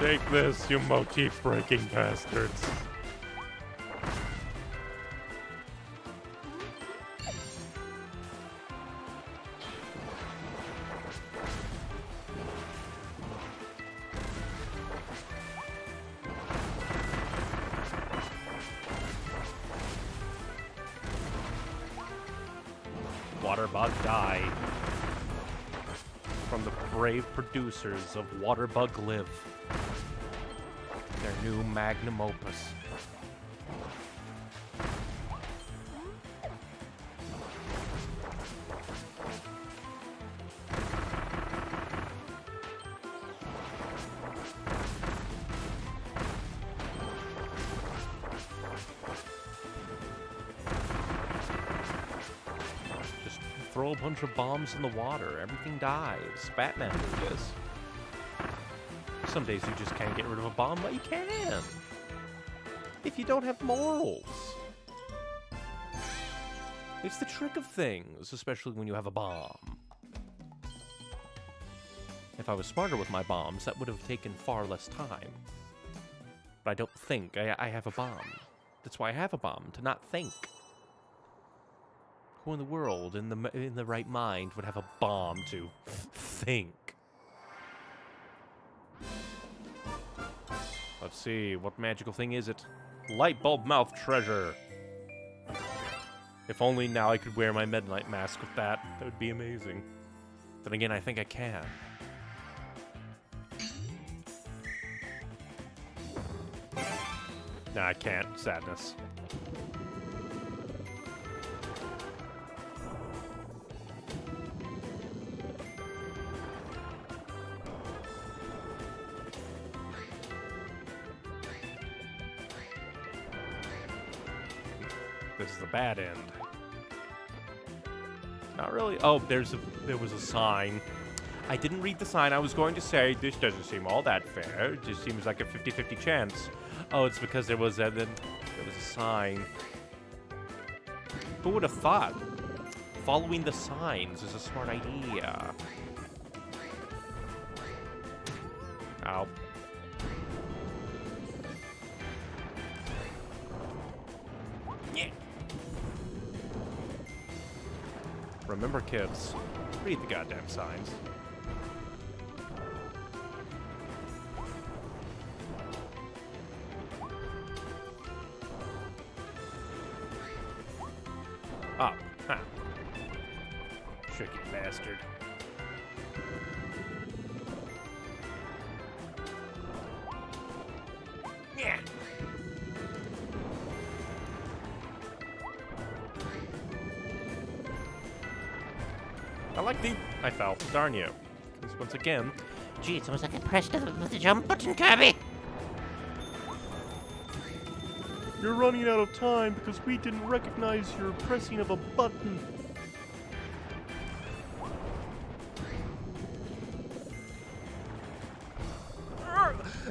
Take this, you motif-breaking bastards. Producers of Waterbug Live, their new magnum opus. Throw a bunch of bombs in the water. Everything dies. Batman did this. Some days you just can't get rid of a bomb, but you can. If you don't have morals. It's the trick of things, especially when you have a bomb. If I was smarter with my bombs, that would have taken far less time. But I don't think I, I have a bomb. That's why I have a bomb, to not think. Who in the world, in the in the right mind, would have a bomb to think? Let's see, what magical thing is it? Light bulb mouth treasure. If only now I could wear my Meta Knight mask with that. That would be amazing. Then again, I think I can. Nah, I can't. Sadness. The bad end. Not really. Oh, there's a, there was a sign. I didn't read the sign. I was going to say, this doesn't seem all that fair. It just seems like a fifty fifty chance. Oh, it's because there was a, there was a sign. Who would have thought? Following the signs is a smart idea. Ow. Remember, kids, read the goddamn signs. Up. Huh. Tricky bastard. I like the... I fell. Darn you. Because once again... Gee, it's almost like I pressed the, the jump button, Kirby! You're running out of time because we didn't recognize your pressing of a button.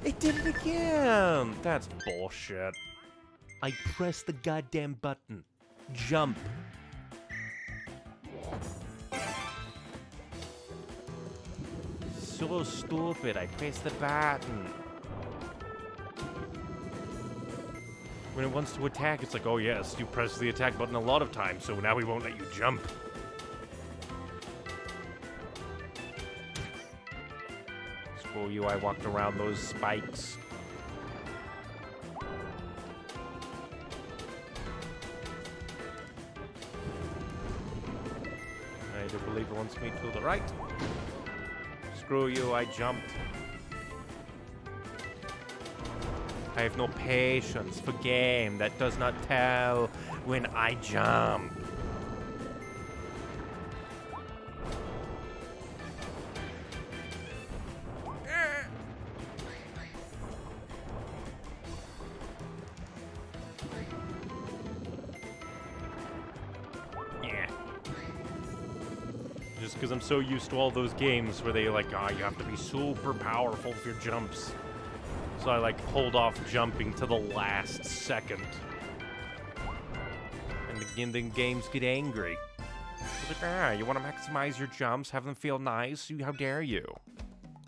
It did it again! That's bullshit. I pressed the goddamn button. Jump. So stupid, I pressed the button. When it wants to attack, it's like, oh yes, you press the attack button a lot of times, so now we won't let you jump. Screw you, I walked around those spikes. I do believe it wants me to the right. Screw you, I jumped. I have no patience for game that does not tell when I jump. Because I'm so used to all those games where they like, ah, oh, you have to be super powerful for your jumps. So I like hold off jumping to the last second. And again, then games get angry. It's like, ah, you want to maximize your jumps, have them feel nice, how dare you?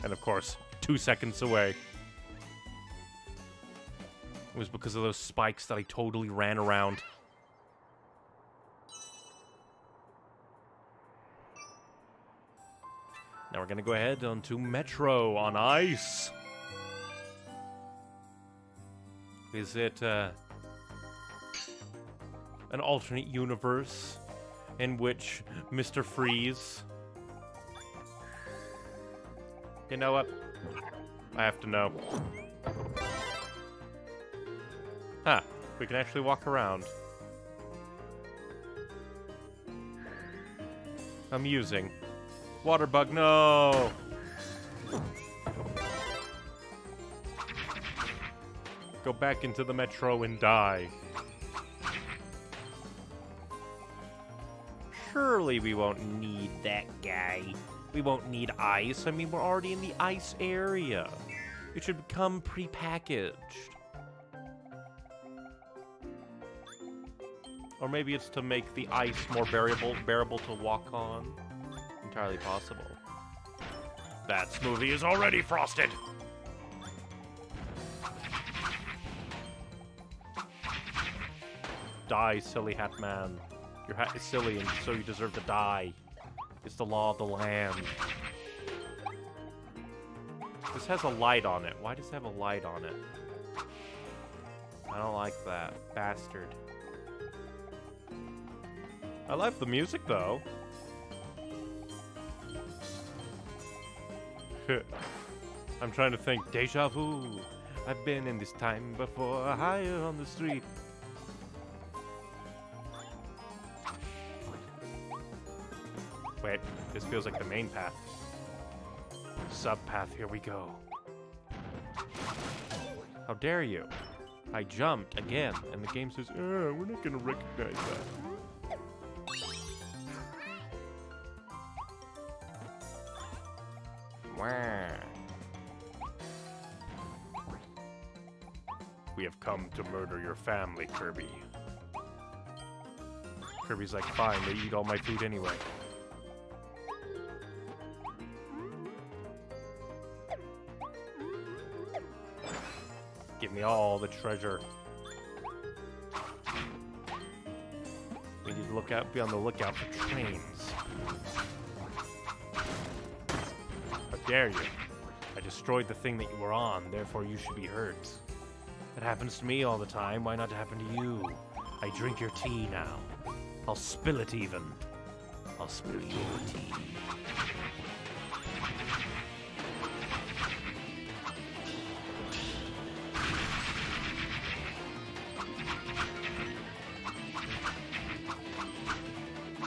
And of course, two seconds away. It was because of those spikes that I totally ran around. Now we're gonna go ahead onto Metro on Ice. Is it uh, an alternate universe in which Mister Freeze? You know what? I have to know. Huh? We can actually walk around. Amusing. Water bug, no! Go back into the metro and die. Surely we won't need that guy. We won't need ice. I mean, we're already in the ice area. It should become prepackaged. Or maybe it's to make the ice more bearable, bearable to walk on. Entirely possible. That smoothie is already frosted! Die, silly hat man. Your hat is silly and so you deserve to die. It's the law of the land. This has a light on it. Why does it have a light on it? I don't like that. Bastard. I like the music though. I'm trying to think. Deja vu. I've been in this time before. Higher on the street. Wait, this feels like the main path. Sub path. Here we go. How dare you? I jumped again, and the game says, oh, "We're not gonna recognize that." We have come to murder your family, Kirby. Kirby's like, fine, they eat all my food anyway. Give me all the treasure. We need to look out, be on the lookout for trains. Dare you. I destroyed the thing that you were on, therefore you should be hurt. It happens to me all the time, why not happen to you? I drink your tea now. I'll spill it even. I'll spill your tea.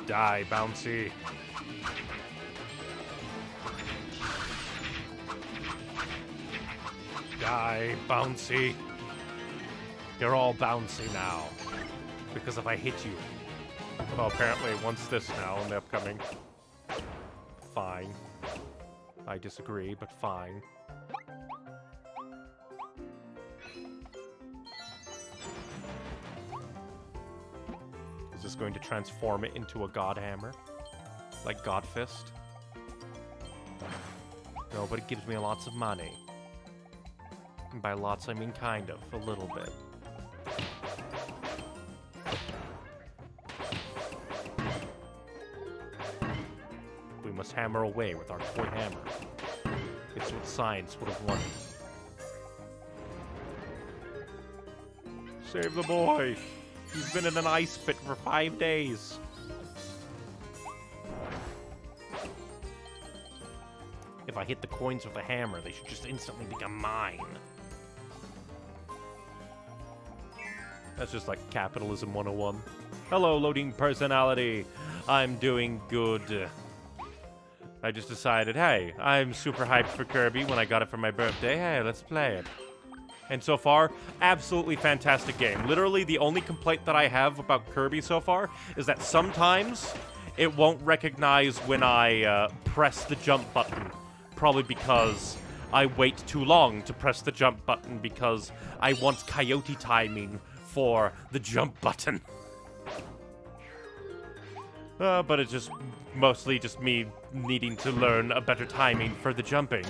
Die, bouncy. Die, bouncy. You're all bouncy now. Because if I hit you. Well, apparently once this now in the upcoming. Fine. I disagree, but fine. Is this going to transform it into a God Hammer? Like God Fist? No, but it gives me lots of money. And by lots, I mean kind of, a little bit. We must hammer away with our toy hammer. It's what science would have wanted. Save the boy! He's been in an ice pit for five days! If I hit the coins with a hammer, they should just instantly become mine. That's just like capitalism one oh one. Hello, loading personality. I'm doing good. I just decided, hey, I'm super hyped for Kirby when I got it for my birthday. Hey, let's play it. And so far, absolutely fantastic game. Literally, the only complaint that I have about Kirby so far is that sometimes it won't recognize when I uh, press the jump button. Probably because I wait too long to press the jump button because I want coyote timing for the jump button. Uh, but it's just mostly just me needing to learn a better timing for the jumping.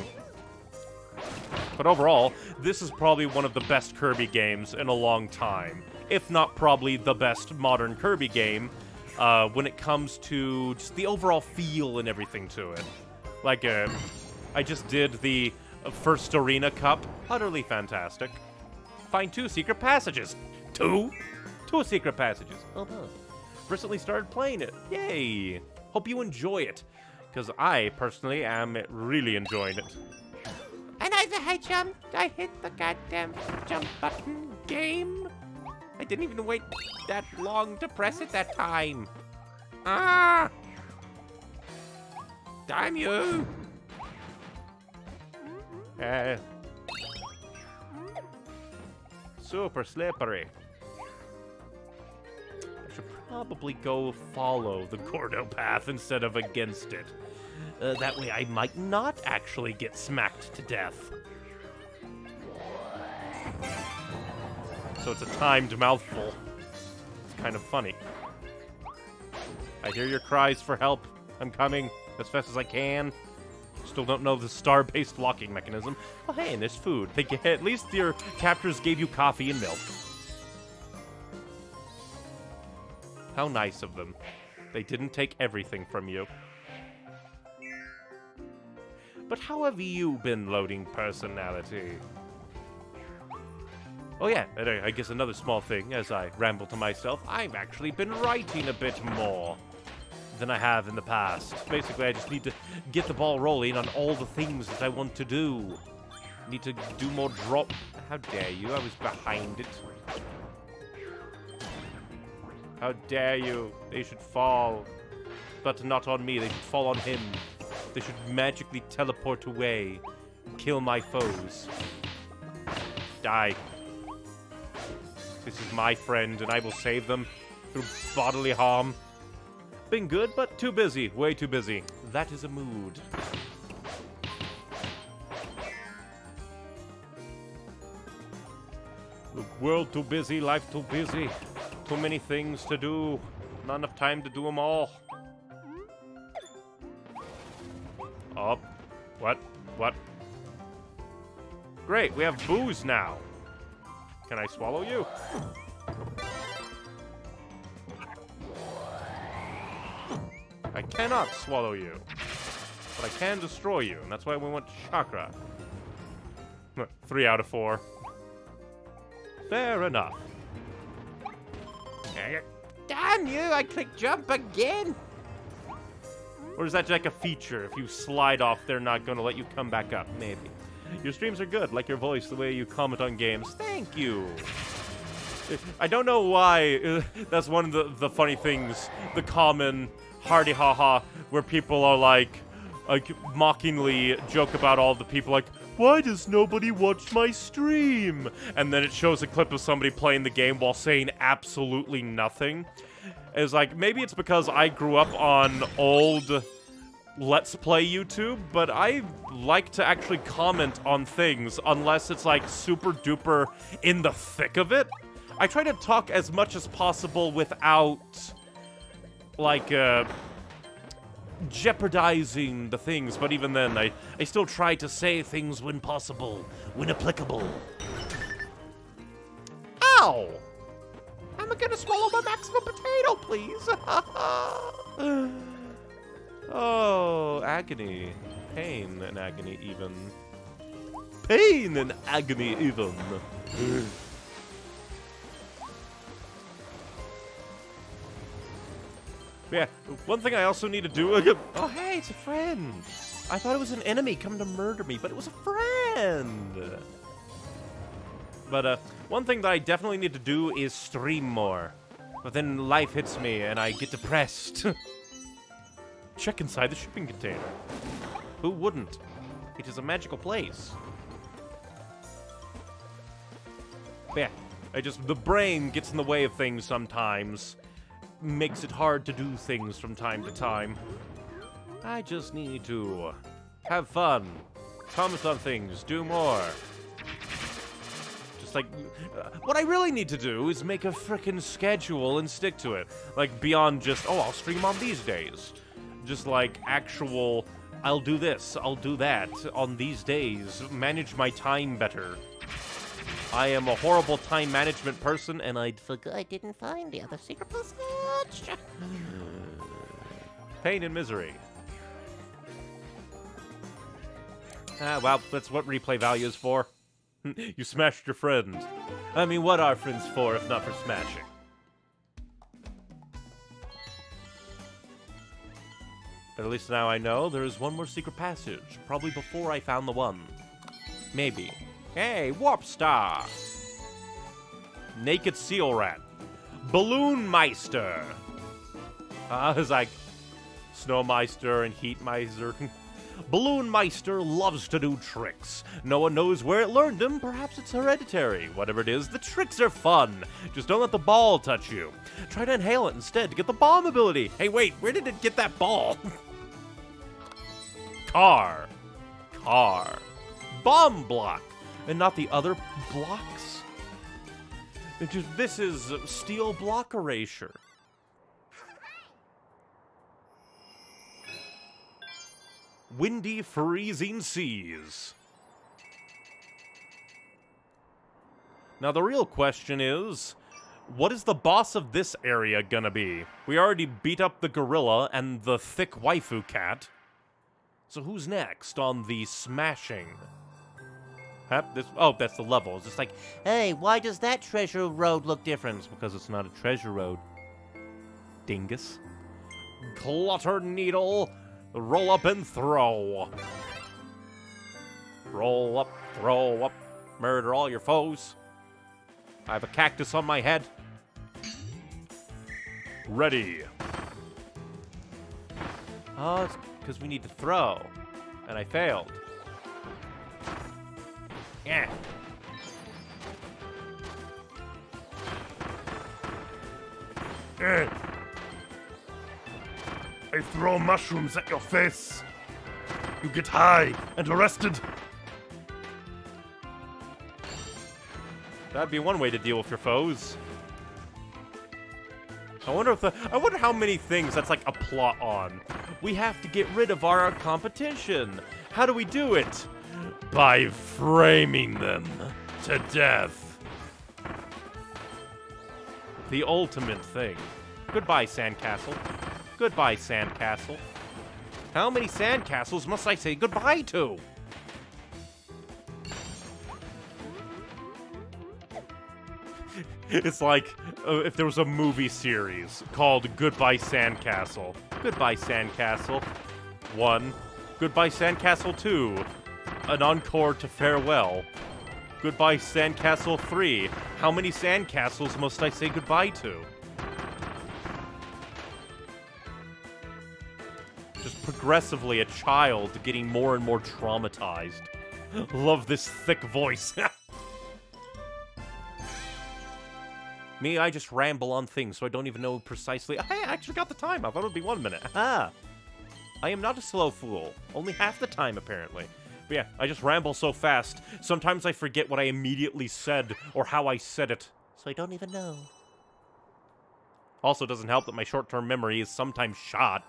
But overall, this is probably one of the best Kirby games in a long time. If not probably the best modern Kirby game uh, when it comes to just the overall feel and everything to it. Like, uh... I just did the first Arena Cup. Utterly fantastic. Find two secret passages. Two? Two secret passages. Uh-huh. Recently started playing it. Yay. Hope you enjoy it. Because I, personally, am really enjoying it. And I high jump. I hit the goddamn jump button game. I didn't even wait that long to press it that time. Ah! Damn you! Uh, super slippery. I should probably go follow the Gordo path instead of against it. Uh, that way I might not actually get smacked to death. So it's a timed mouthful. It's kind of funny. I hear your cries for help. I'm coming as fast as I can. Still don't know the star-based locking mechanism. Oh, hey, and there's food. They get, at least your captors gave you coffee and milk. How nice of them. They didn't take everything from you. But how have you been, loading personality? Oh, yeah, and I guess another small thing, as I ramble to myself, I've actually been writing a bit more than I have in the past. Basically, I just need to get the ball rolling on all the things that I want to do. Need to do more drop. How dare you? I was behind it. How dare you? They should fall. But not on me. They should fall on him. They should magically teleport away. Kill my foes. Die. This is my friend, and I will save them through bodily harm. Been good, but too busy. Way too busy. That is a mood. The world too busy, life too busy. Too many things to do. Not enough time to do them all. Oh. What? What? Great, we have booze now. Can I swallow you? I cannot swallow you, but I can destroy you, and that's why we want Chakra. Three out of four. Fair enough. Damn you, I click jump again! Or is that like a feature? If you slide off, they're not going to let you come back up, maybe. Your streams are good, like your voice, the way you comment on games. Thank you! I don't know why that's one of the, the funny things, the common... Hardy ha ha, where people are like, like, mockingly joke about all the people, like, why does nobody watch my stream? And then it shows a clip of somebody playing the game while saying absolutely nothing. It's like, maybe it's because I grew up on old Let's Play YouTube, but I like to actually comment on things, unless it's, like, super-duper in the thick of it. I try to talk as much as possible without, like, uh... jeopardizing the things, but even then, I, I still try to say things when possible, when applicable. Ow! I'm gonna swallow my maximum potato, please! Oh, agony. Pain and agony, even. Pain and agony, even. Yeah, one thing I also need to do... Oh, hey, it's a friend. I thought it was an enemy coming to murder me, but it was a friend. But uh, one thing that I definitely need to do is stream more. But then life hits me and I get depressed. Check inside the shipping container. Who wouldn't? It is a magical place. But yeah, I just... The brain gets in the way of things sometimes. Makes it hard to do things from time to time. I just need to have fun, comment on things, do more. Just like, uh, what I really need to do is make a frickin' schedule and stick to it. Like, beyond just, oh, I'll stream on these days. Just like actual, I'll do this, I'll do that on these days, manage my time better. I am a horrible time management person, and I forgot I didn't find the other secret passage. Pain and misery. Ah, well, that's what replay value is for. You smashed your friend. I mean, what are friends for if not for smashing? But at least now I know there is one more secret passage, probably before I found the one. Maybe. Hey, Warp Star! Naked Seal Rat. Balloon Meister! Uh, I was like, Snow Meister and Heat Meister. Balloon Meister loves to do tricks. No one knows where it learned them. Perhaps it's hereditary. Whatever it is, the tricks are fun. Just don't let the ball touch you. Try to inhale it instead to get the bomb ability. Hey, wait, where did it get that ball? Car. Car. Bomb block. And not the other blocks? It just, this is steel block erasure. Windy, freezing seas. Now the real question is, what is the boss of this area gonna be? We already beat up the gorilla and the thick waifu cat. So who's next on the smashing? This, oh, that's the level. It's just like, hey, why does that treasure road look different? It's because it's not a treasure road. Dingus. Clutter needle. Roll up and throw. Roll up, throw up. Murder all your foes. I have a cactus on my head. Ready. Oh, it's because we need to throw. And I failed. Yeah. Yeah. I throw mushrooms at your face. You get high and arrested. That'd be one way to deal with your foes. I wonder if the, I wonder how many things that's like a plot on. We have to get rid of our competition. How do we do it? By framing them to death. The ultimate thing. Goodbye, Sandcastle. Goodbye, Sandcastle. How many Sandcastles must I say goodbye to? It's like uh, if there was a movie series called Goodbye, Sandcastle. Goodbye, Sandcastle. One. Goodbye, Sandcastle two. An encore to farewell. Goodbye, Sandcastle three. How many Sandcastles must I say goodbye to? Just pro progressively a child getting more and more traumatized. Love this thick voice. Me, I just ramble on things, so I don't even know precisely. Hey, I actually got the time. I thought it would be one minute. Ah, I am not a slow fool. Only half the time, apparently. But yeah, I just ramble so fast. Sometimes I forget what I immediately said or how I said it. So I don't even know. Also, it doesn't help that my short-term memory is sometimes shot.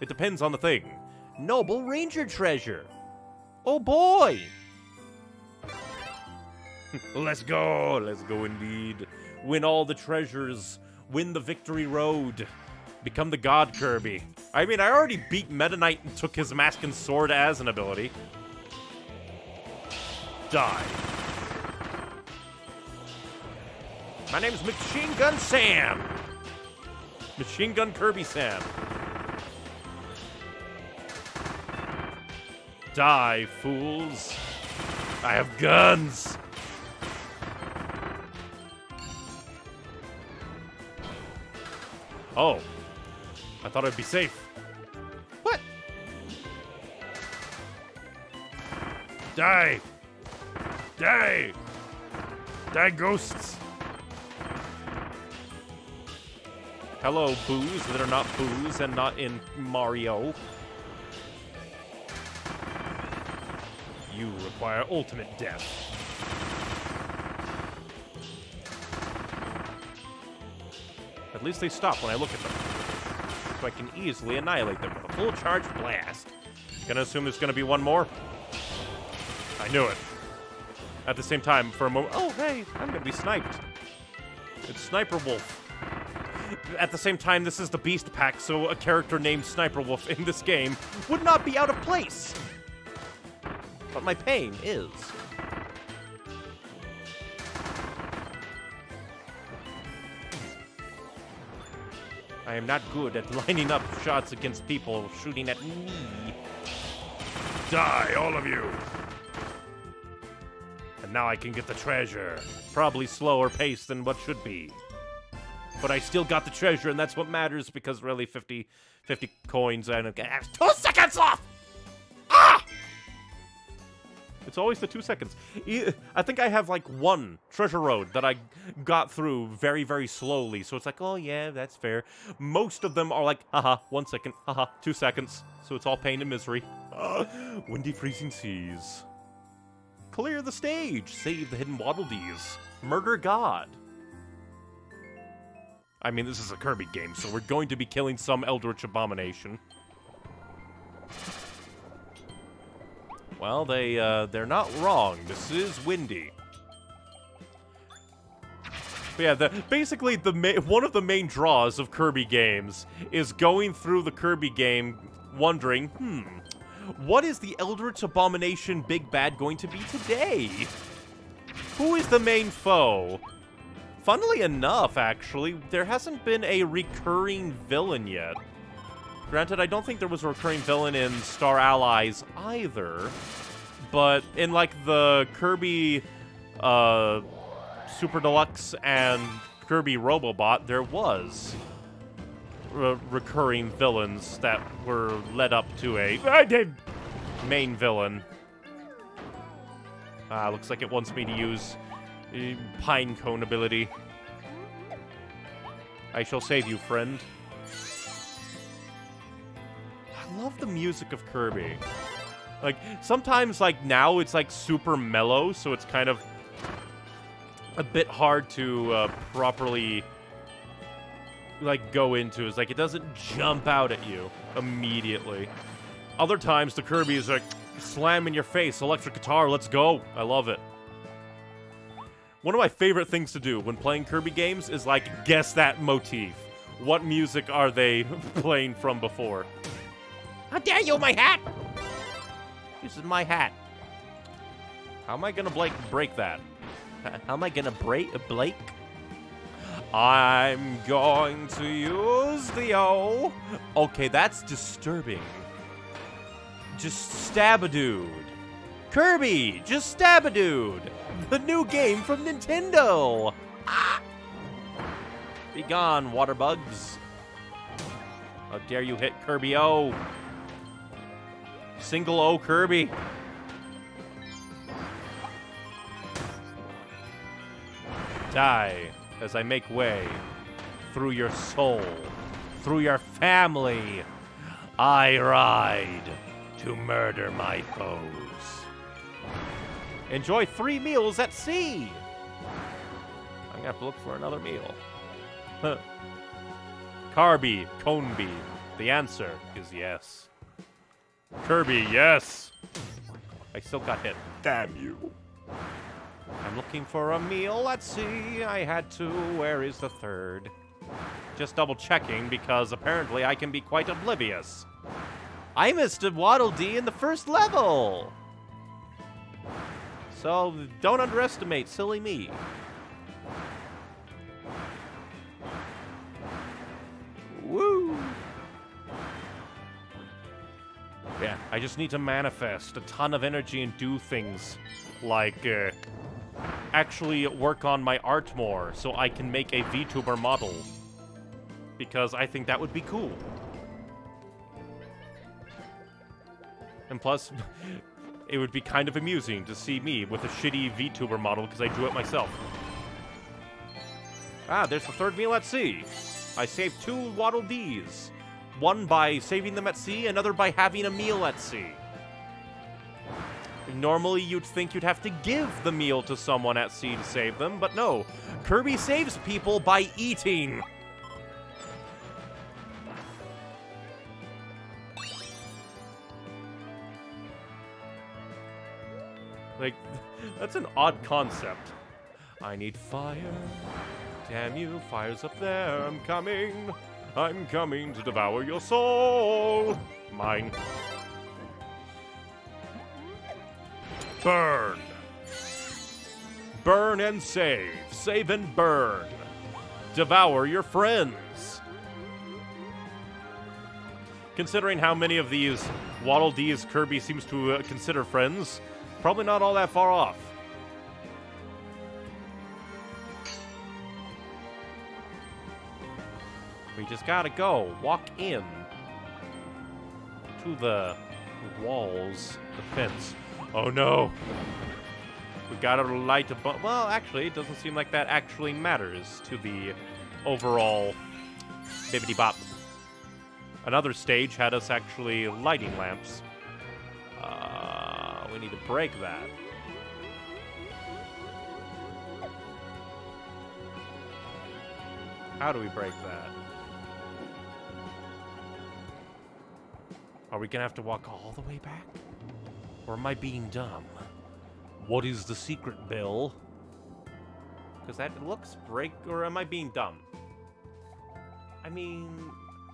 It depends on the thing. Noble Ranger Treasure. Oh, boy. Let's go. Let's go, indeed. Win all the treasures. Win the victory road. Become the God Kirby. I mean, I already beat Meta Knight and took his mask and sword as an ability. Die. My name is Machine Gun Sam. Machine Gun Kirby Sam. Die, fools. I have guns. Oh. I thought I'd be safe. What? Die! Die! Die, ghosts! Hello, boos that are not boos and not in Mario. You require ultimate death. At least they stop when I look at them. I can easily annihilate them with a full charge blast. Gonna assume there's gonna be one more? I knew it. At the same time, for a moment... Oh, hey, I'm gonna be sniped. It's Sniper Wolf. At the same time, this is the Beast Pack, so a character named Sniper Wolf in this game would not be out of place. But my pain is... I am not good at lining up shots against people shooting at me. Die, all of you! And now I can get the treasure. Probably slower pace than what should be. But I still got the treasure, and that's what matters, because really, fifty, fifty coins, and I have two seconds left! Ah! It's always the two seconds. I think I have, like, one treasure road that I got through very, very slowly. So it's like, oh, yeah, that's fair. Most of them are like, haha, one second, haha, two seconds. So it's all pain and misery. Uh, windy, freezing seas. Clear the stage. Save the hidden Waddle Dees. Murder God. I mean, this is a Kirby game, so we're going to be killing some Eldritch Abomination. Well, they, uh, they're not wrong. This is windy. But yeah, the, basically, the ma one of the main draws of Kirby games is going through the Kirby game wondering, hmm, what is the Eldritch Abomination Big Bad going to be today? Who is the main foe? Funnily enough, actually, there hasn't been a recurring villain yet. Granted, I don't think there was a recurring villain in Star Allies either, but in, like, the Kirby uh, Super Deluxe and Kirby Robobot, there was re recurring villains that were led up to a I did main villain. Ah, uh, looks like it wants me to use uh, Pinecone ability. I shall save you, friend. I love the music of Kirby. Like, sometimes, like, now it's, like, super mellow, so it's kind of a bit hard to uh, properly, like, go into. It's like, it doesn't jump out at you immediately. Other times, the Kirby is, like, slam in your face, electric guitar, let's go. I love it. One of my favorite things to do when playing Kirby games is, like, guess that motif. What music are they playing from before? How dare you, my hat! This is my hat. How am I gonna Blake break that? How am I gonna break Blake? I'm going to use the O. Okay, that's disturbing. Just stab a dude. Kirby, just stab a dude. The new game from Nintendo. Ah! Be gone, water bugs. How dare you hit Kirby O. Single O Kirby. Die as I make way through your soul, through your family. I ride to murder my foes. Enjoy three meals at sea. I'm gonna have to look for another meal. Carby, Coneby. The answer is yes. Kirby, yes. I still got hit. Damn you. I'm looking for a meal. Let's see. I had two. Where is the third? Just double checking because apparently I can be quite oblivious. I missed a Waddle Dee in the first level. So don't underestimate silly me. Woo! Yeah, I just need to manifest a ton of energy and do things like uh, actually work on my art more so I can make a VTuber model. Because I think that would be cool. And plus, it would be kind of amusing to see me with a shitty VTuber model because I do it myself. Ah, there's the third meal at sea. I saved two Waddle Dees. One by saving them at sea, another by having a meal at sea. Normally, you'd think you'd have to give the meal to someone at sea to save them, but no. Kirby saves people by eating. Like, that's an odd concept. I need fire. Damn you, fire's up there. I'm coming. I'm coming to devour your soul. Mine. Burn. Burn and save. Save and burn. Devour your friends. Considering how many of these Waddle Dees Kirby seems to uh, consider friends, probably not all that far off. We just gotta go. Walk in to the walls, the fence. Oh no! We gotta light a bu- well, actually, it doesn't seem like that actually matters to the overall bibbity bop. Another stage had us actually lighting lamps. Uh, we need to break that. How do we break that? Are we gonna have to walk all the way back? Or am I being dumb? What is the secret, Bill? Because that looks break... Or am I being dumb? I mean...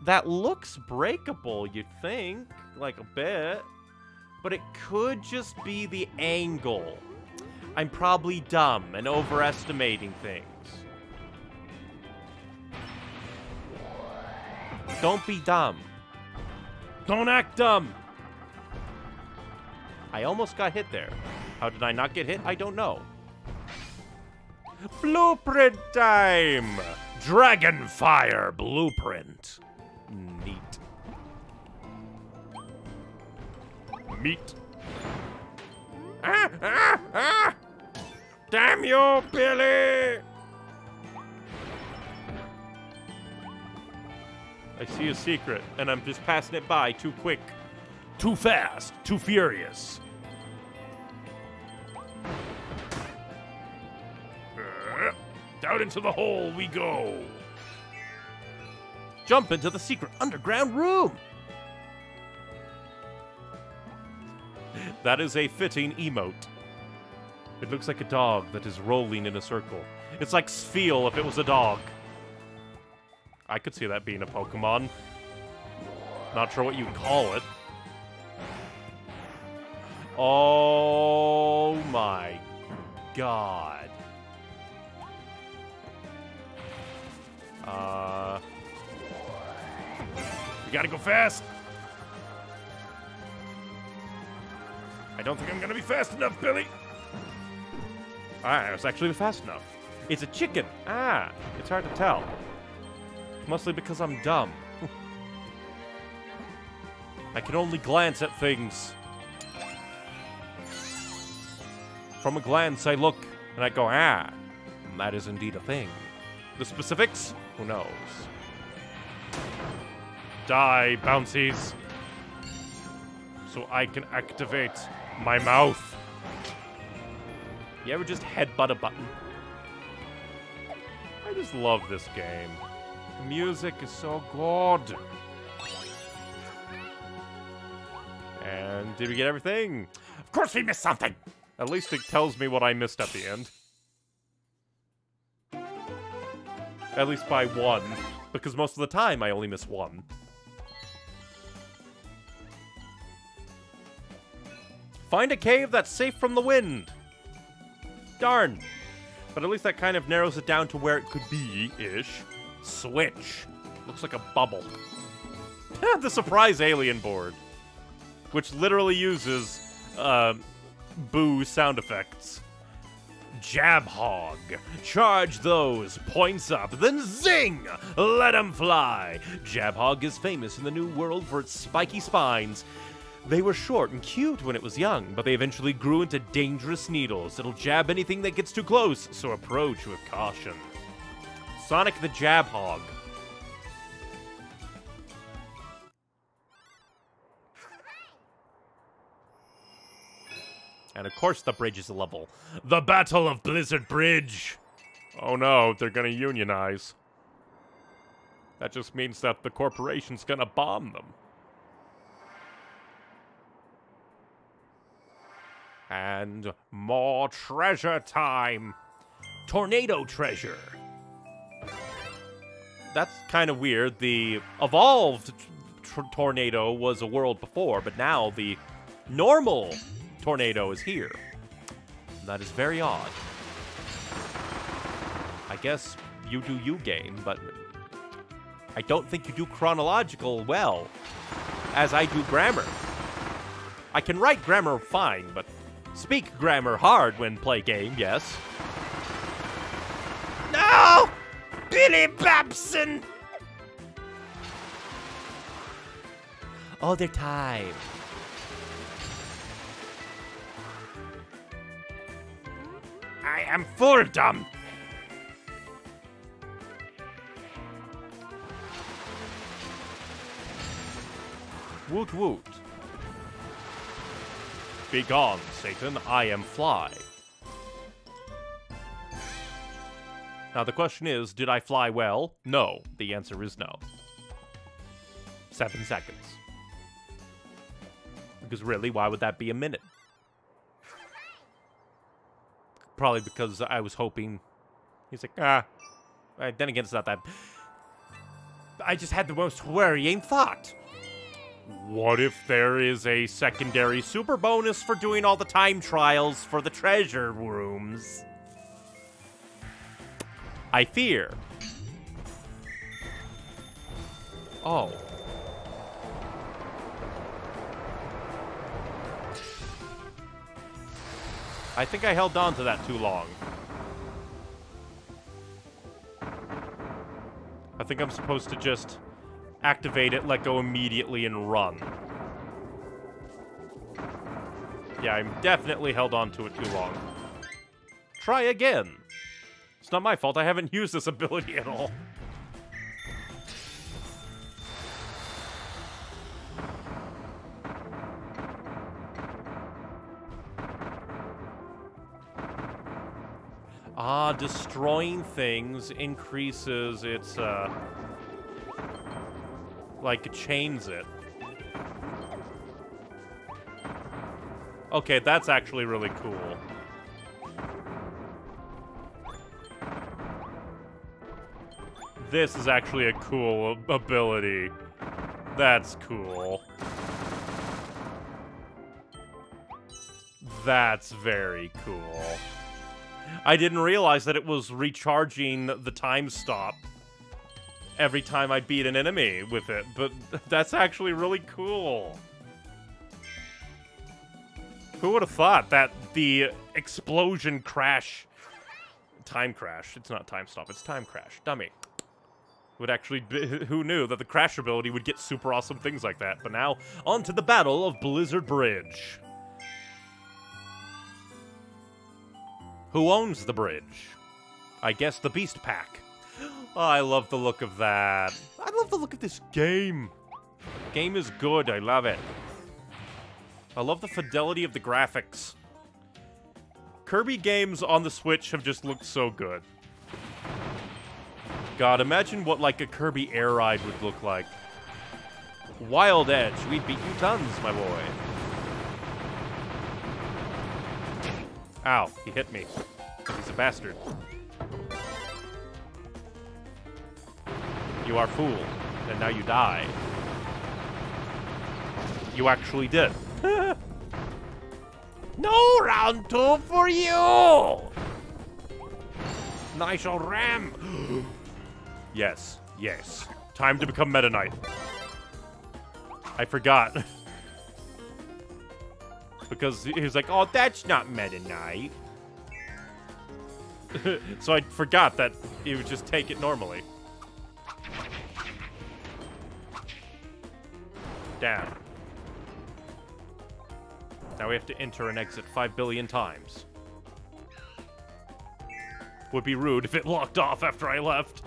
That looks breakable, you'd think. Like, a bit. But it could just be the angle. I'm probably dumb and overestimating things. Don't be dumb. Don't act dumb! I almost got hit there. How did I not get hit? I don't know. Blueprint time! Dragonfire blueprint. Neat. Meat. Ah, ah, ah! Damn you, Billy! I see a secret, and I'm just passing it by too quick. Too fast, too furious. Uh, down into the hole we go. Jump into the secret underground room. That is a fitting emote. It looks like a dog that is rolling in a circle. It's like Spheal if it was a dog. I could see that being a Pokemon. Not sure what you call it. Oh my god. Uh, you gotta go fast. I don't think I'm gonna be fast enough, Billy. Ah, I was actually fast enough. It's a chicken. Ah, it's hard to tell. Mostly because I'm dumb. I can only glance at things. From a glance, I look, and I go, ah, that is indeed a thing. The specifics? Who knows? Die, bouncies. So I can activate my mouth. You ever just headbutt a button? I just love this game. The music is so good. And did we get everything? Of course we missed something! At least it tells me what I missed at the end. At least by one. Because most of the time I only miss one. Find a cave that's safe from the wind! Darn! But at least that kind of narrows it down to where it could be-ish. Switch. Looks like a bubble. The surprise alien board. Which literally uses, uh, boo sound effects. Jabhog. Charge those, points up, then zing! Let them fly! Jabhog is famous in the New World for its spiky spines. They were short and cute when it was young, but they eventually grew into dangerous needles. It'll jab anything that gets too close, so approach with caution. Sonic the Jabhog. And of course the bridge is a level. The Battle of Blizzard Bridge! Oh no, they're gonna unionize. That just means that the corporation's gonna bomb them. And more treasure time! Tornado treasure! That's kind of weird. The evolved tr tornado was a world before, but now the normal tornado is here. That is very odd. I guess you do you, game, but I don't think you do chronological well, as I do grammar. I can write grammar fine, but speak grammar hard when play game, yes. No! Billy Babson! Oh, they're tied. I am full dumb. Woot woot. Begone, Satan, I am fly. Now the question is, did I fly well? No. The answer is no. Seven seconds. Because really, why would that be a minute? Probably because I was hoping. He's like, ah. Right, then again, it's not that. I just had the most worrying thought. What if there is a secondary super bonus for doing all the time trials for the treasure rooms? I fear. Oh. I think I held on to that too long. I think I'm supposed to just activate it, let go immediately, and run. Yeah, I'm definitely held on to it too long. Try again. It's not my fault. I haven't used this ability at all. Ah, destroying things increases its, uh... like, it chains it. Okay, that's actually really cool. This is actually a cool ability. That's cool. That's very cool. I didn't realize that it was recharging the time stop every time I beat an enemy with it, but that's actually really cool. Who would have thought that the explosion crash... Time crash. It's not time stop, it's time crash. Dummy. Would actually be, who knew that the crash ability would get super awesome things like that. But now, on to the Battle of Blizzard Bridge. Who owns the bridge? I guess the Beast Pack. Oh, I love the look of that. I love the look of this game. The game is good. I love it. I love the fidelity of the graphics. Kirby games on the Switch have just looked so good. God, imagine what, like, a Kirby air ride would look like. Wild Edge, we'd beat you tons, my boy. Ow, he hit me. He's a bastard. You are fooled, and now you die. You actually did. No round two for you! I shall ram! Yes, yes. Time to become Meta Knight. I forgot. Because he was like, oh, that's not Meta Knight. So I forgot that he would just take it normally. Down. Now we have to enter and exit five billion times. Would be rude if it locked off after I left.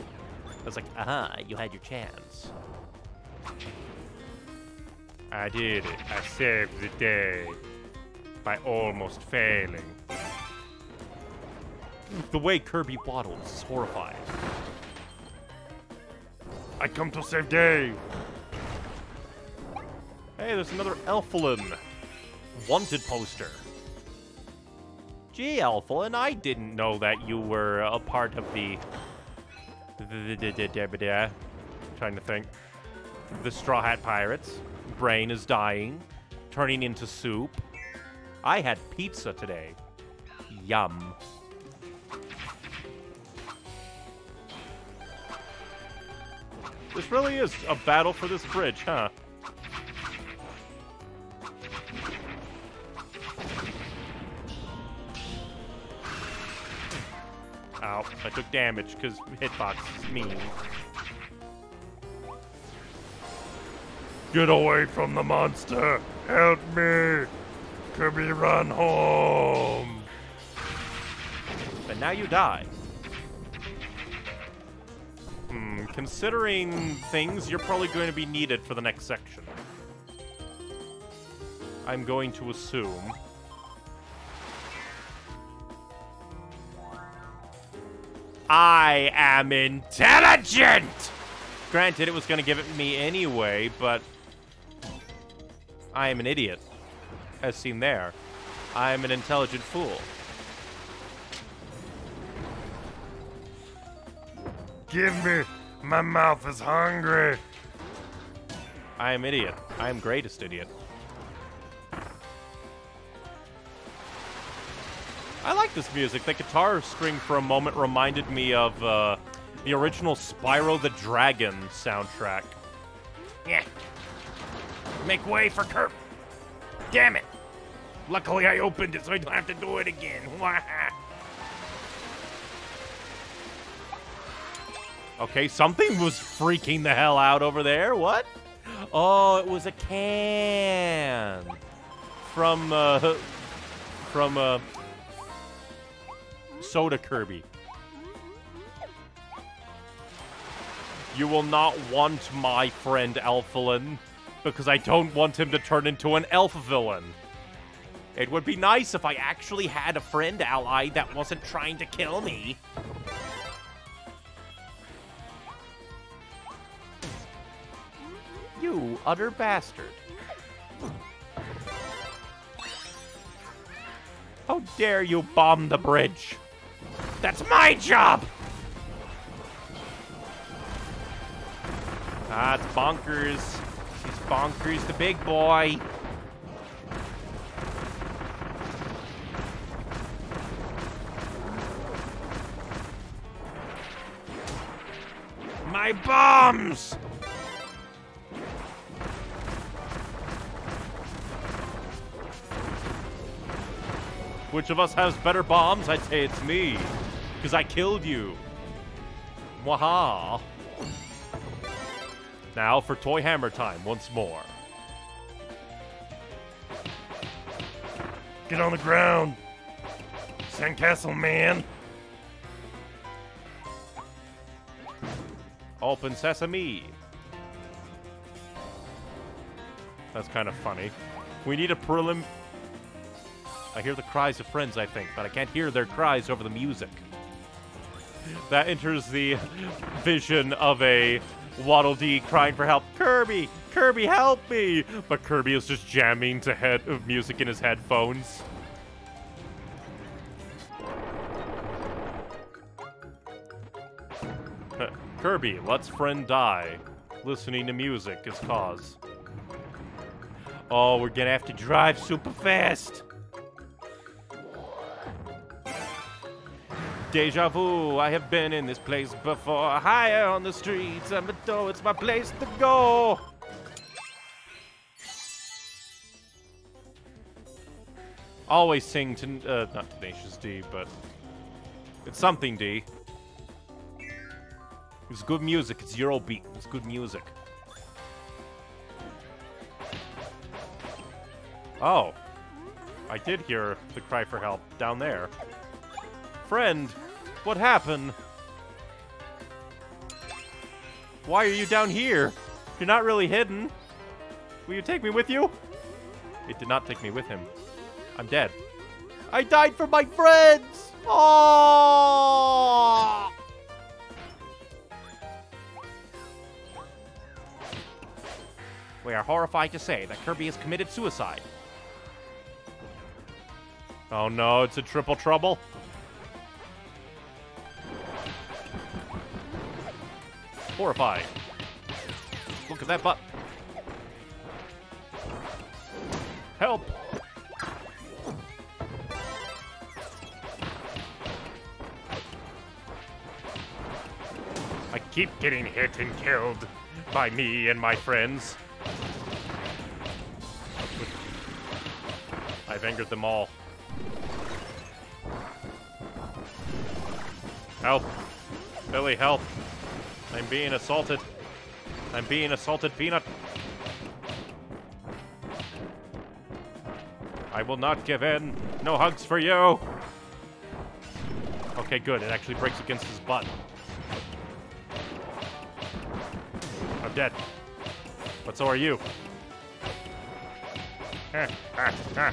I was like, aha, you had your chance. I did it. I saved the day. By almost failing. The way Kirby waddles is horrifying. I come to save day. Hey, there's another Elfilin wanted poster. Gee, Elfilin, I didn't know that you were a part of the... I'm trying to think. The Straw Hat Pirates. Brain is dying. Turning into soup. I had pizza today. Yum. This really is a battle for this bridge, huh? Ow, I took damage because hitbox is mean. Get away from the monster! Help me! Kirby, run home! And now you die. Hmm, considering things, you're probably going to be needed for the next section. I'm going to assume. I am intelligent! Granted, it was going to give it me anyway, but... I am an idiot. As seen there. I am an intelligent fool. Give me! My mouth is hungry! I am idiot. I am greatest idiot. I like this music. The guitar string for a moment reminded me of uh, the original Spyro the Dragon soundtrack. Yeah. Make way for Kirby. Damn it. Luckily, I opened it, so I don't have to do it again. Okay, something was freaking the hell out over there. What? Oh, it was a can. From, uh... From, uh... Soda Kirby. You will not want my friend Elfilin, because I don't want him to turn into an elf villain. It would be nice if I actually had a friend ally that wasn't trying to kill me. You utter bastard. How dare you bomb the bridge? That's my job! Ah, it's Bonkers. He's Bonkers the big boy. My bombs! Which of us has better bombs? I'd say it's me. Because I killed you. Waha. Now for Toy Hammer time once more. Get on the ground. Sandcastle, man. Open sesame. That's kind of funny. We need a prelim... I hear the cries of friends, I think, but I can't hear their cries over the music. That enters the vision of a Waddle Dee crying for help. Kirby! Kirby, help me! But Kirby is just jamming to head of music in his headphones. Kirby lets friend die. Listening to music is cause. Oh, we're gonna have to drive super fast! Deja vu, I have been in this place before. Higher on the streets, I'm a door, it's my place to go! Always sing to, uh, not Tenacious D, but... It's something D. It's good music, it's Eurobeat, it's good music. Oh. I did hear the cry for help down there. Friend, what happened? Why are you down here? You're not really hidden. Will you take me with you? It did not take me with him. I'm dead. I died for my friends! Oh! We are horrified to say that Kirby has committed suicide. Oh no, it's a triple trouble. Horrified. Look at that butt. Help! I keep getting hit and killed by me and my friends. I've angered them all. Help. Billy, help. I'm being assaulted. I'm being assaulted, Peanut. I will not give in. No hugs for you. Okay, good. It actually breaks against his butt. I'm dead. But so are you. Eh, eh, eh.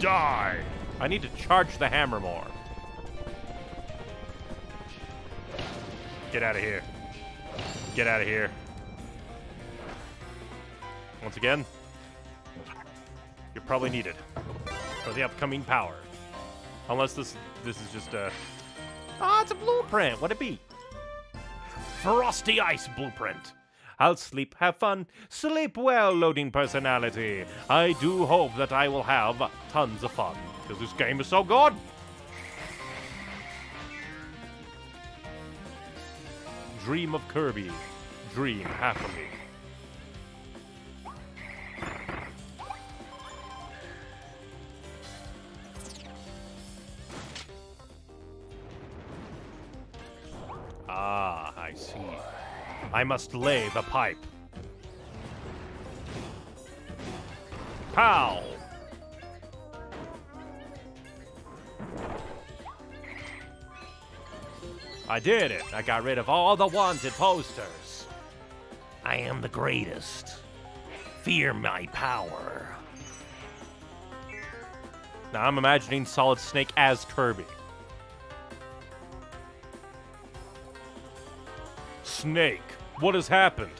Die! I need to charge the hammer more. Get out of here. Get out of here. Once again, you're probably needed for the upcoming power. Unless this this is just a... Ah, oh, it's a blueprint. What'd it be? Frosty Ice Blueprint. I'll sleep, have fun, sleep well, loading personality. I do hope that I will have tons of fun, because this game is so good. Dream of Kirby. Dream happily. Ah, I see. I must lay the pipe. Pow! I did it. I got rid of all the wanted posters. I am the greatest. Fear my power. Now I'm imagining Solid Snake as Kirby. Snake, what has happened?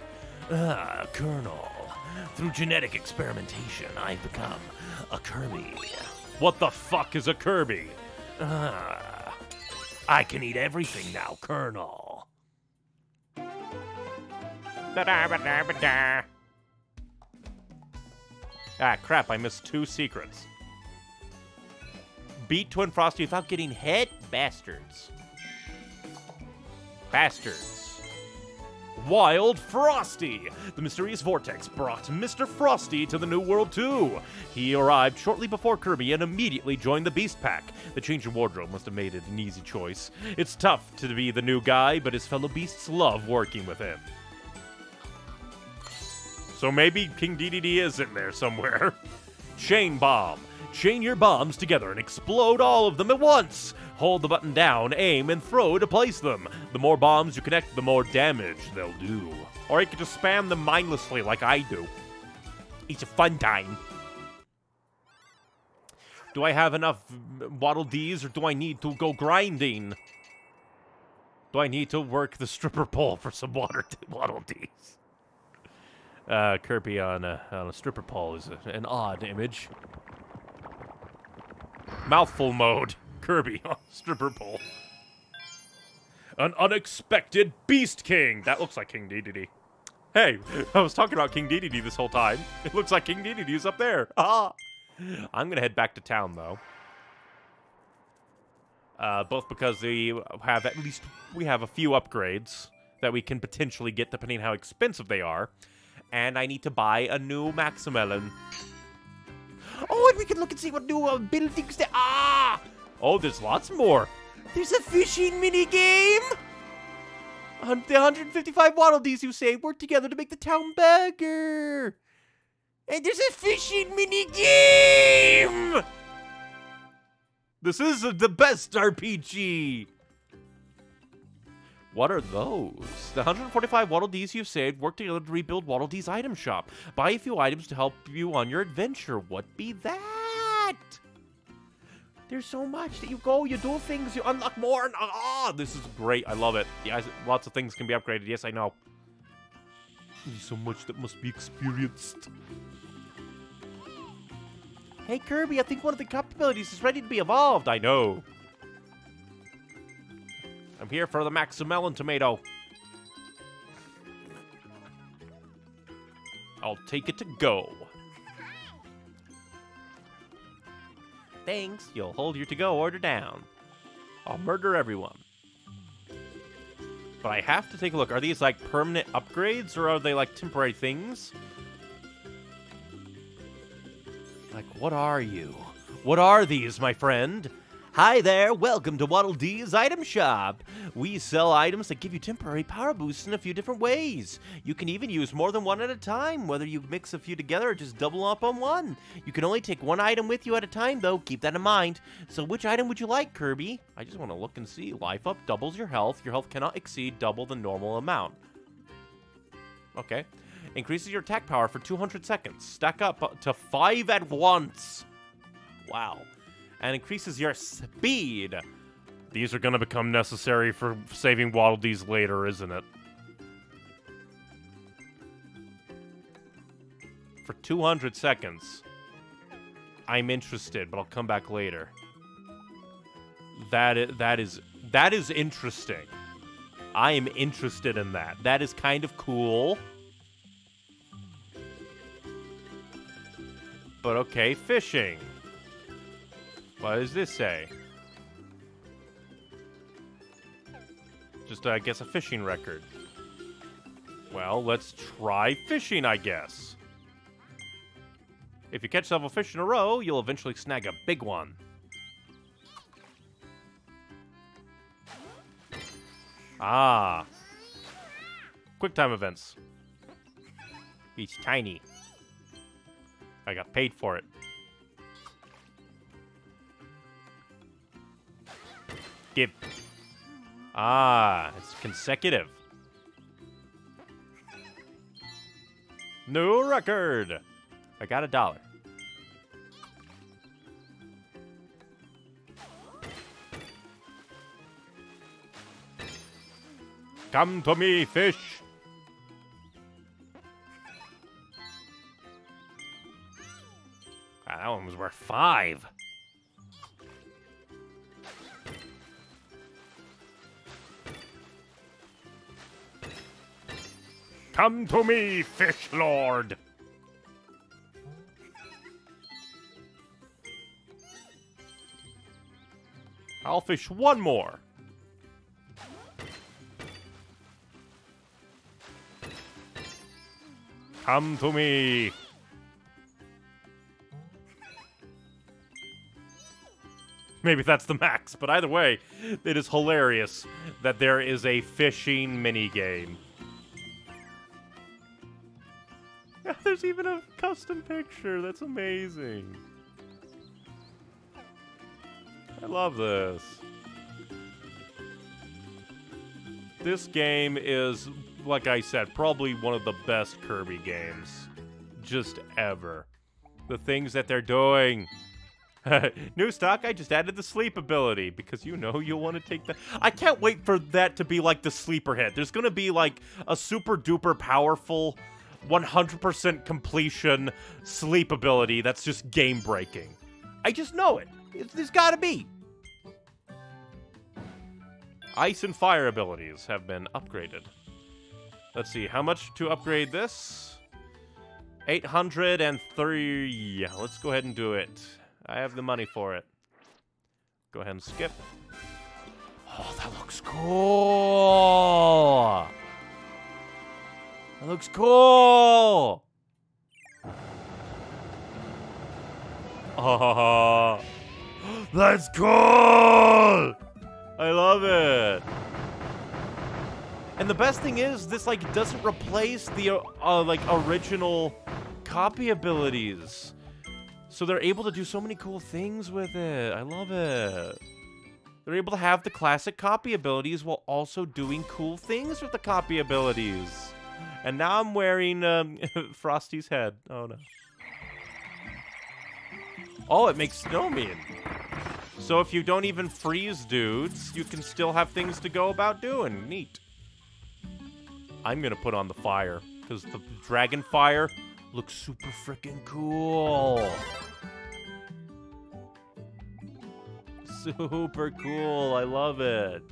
Ah, Colonel. Through genetic experimentation, I've become a Kirby. What the fuck is a Kirby? Ah. I can eat everything now, Colonel. Da-da-ba-da-ba-da. Ah, crap, I missed two secrets. Beat Twin Frosty without getting hit? Bastards. Bastards. Wild Frosty! The mysterious vortex brought Mister Frosty to the New World too. He arrived shortly before Kirby and immediately joined the Beast Pack. The change in wardrobe must have made it an easy choice. It's tough to be the new guy, but his fellow beasts love working with him. So maybe King Dedede is in there somewhere. Chain Bomb. Chain your bombs together and explode all of them at once. Hold the button down, aim, and throw to place them. The more bombs you connect, the more damage they'll do. Or you can just spam them mindlessly like I do. It's a fun time. Do I have enough Waddle Dees, or do I need to go grinding? Do I need to work the stripper pole for some water Waddle Dees? Uh, Kirby on a, on a stripper pole is a, an odd image. Mouthful mode. Kirby on stripper pole. An unexpected Beast King. That looks like King Dedede. Hey, I was talking about King Dedede this whole time. It looks like King Dedede is up there. Ah. I'm gonna head back to town though. Uh, both because we have at least we have a few upgrades that we can potentially get depending on how expensive they are, and I need to buy a new Maximelon. Oh, and we can look and see what new uh, buildings there are! Oh, there's lots more! There's a fishing minigame! The one hundred fifty-five Waddle Dees, you say, work together to make the town bigger! And there's a fishing minigame! This is the best R P G! What are those? The one hundred forty-five Waddle Dees you've saved work together to rebuild Waddle Dees item shop. Buy a few items to help you on your adventure. What be that? There's so much that you go, you do things, you unlock more, and ah, oh, this is great. I love it. Yeah, lots of things can be upgraded. Yes, I know. There's so much that must be experienced. Hey Kirby, I think one of the capabilities is ready to be evolved. I know. I'm here for the Maximelon tomato. I'll take it to go. Thanks, you'll hold your to-go order down. I'll murder everyone. But I have to take a look. Are these like permanent upgrades or are they like temporary things? Like, what are you? What are these, my friend? Hi there, welcome to Waddle Dees Item Shop. We sell items that give you temporary power boosts in a few different ways. You can even use more than one at a time, whether you mix a few together or just double up on one. You can only take one item with you at a time though, keep that in mind. So which item would you like, Kirby? I just want to look and see. Life Up doubles your health. Your health cannot exceed double the normal amount. Okay. Increases your attack power for two hundred seconds. Stack up to five at once. Wow. And increases your speed. These are going to become necessary for saving Waddle Dees later, isn't it? For two hundred seconds. I'm interested, but I'll come back later. That is, that is, that is interesting. I am interested in that. That is kind of cool. But okay, fishing. What does this say? Just, uh, I guess, a fishing record. Well, let's try fishing, I guess. If you catch several fish in a row, you'll eventually snag a big one. Ah. Quick time events. Each tiny. I got paid for it. Give. Ah, it's consecutive. New record. I got a dollar. Come to me, fish. Ah, that one was worth five. Come to me, fish lord! I'll fish one more. Come to me. Maybe that's the max, but either way, it is hilarious that there is a fishing minigame. There's even a custom picture. That's amazing. I love this. This game is, like I said, probably one of the best Kirby games just ever. The things that they're doing. New stock, I just added the sleep ability because you know you'll want to take that. I can't wait for that to be like the sleeper hit. There's going to be like a super duper powerful one hundred percent completion sleep ability that's just game breaking. I just know it. It's, there's got to be. Ice and fire abilities have been upgraded. Let's see, how much to upgrade this? eight hundred three. Let's go ahead and do it. I have the money for it. Go ahead and skip. Oh, that looks cool. That looks cool. Oh, that's cool. I love it. And the best thing is, this like doesn't replace the uh, like original copy abilities. So they're able to do so many cool things with it. I love it. They're able to have the classic copy abilities while also doing cool things with the copy abilities. And now I'm wearing um, Frosty's head. Oh, no. Oh, it makes snowmen. So if you don't even freeze dudes, you can still have things to go about doing. Neat. I'm going to put on the fire because the dragon fire looks super freaking cool. Super cool. I love it.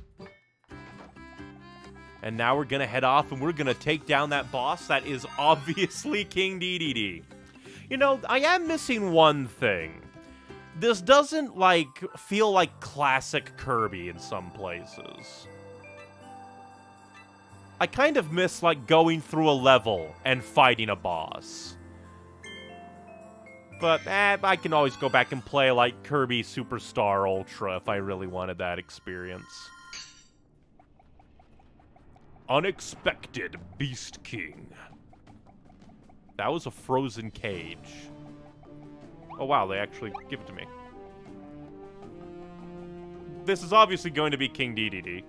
And now we're going to head off and we're going to take down that boss that is obviously King Dedede. You know, I am missing one thing. This doesn't, like, feel like classic Kirby in some places. I kind of miss, like, going through a level and fighting a boss. But, eh, I can always go back and play, like, Kirby Superstar Ultra if I really wanted that experience. Unexpected Beast King. That was a frozen cage. Oh, wow, they actually give it to me. This is obviously going to be King Dedede,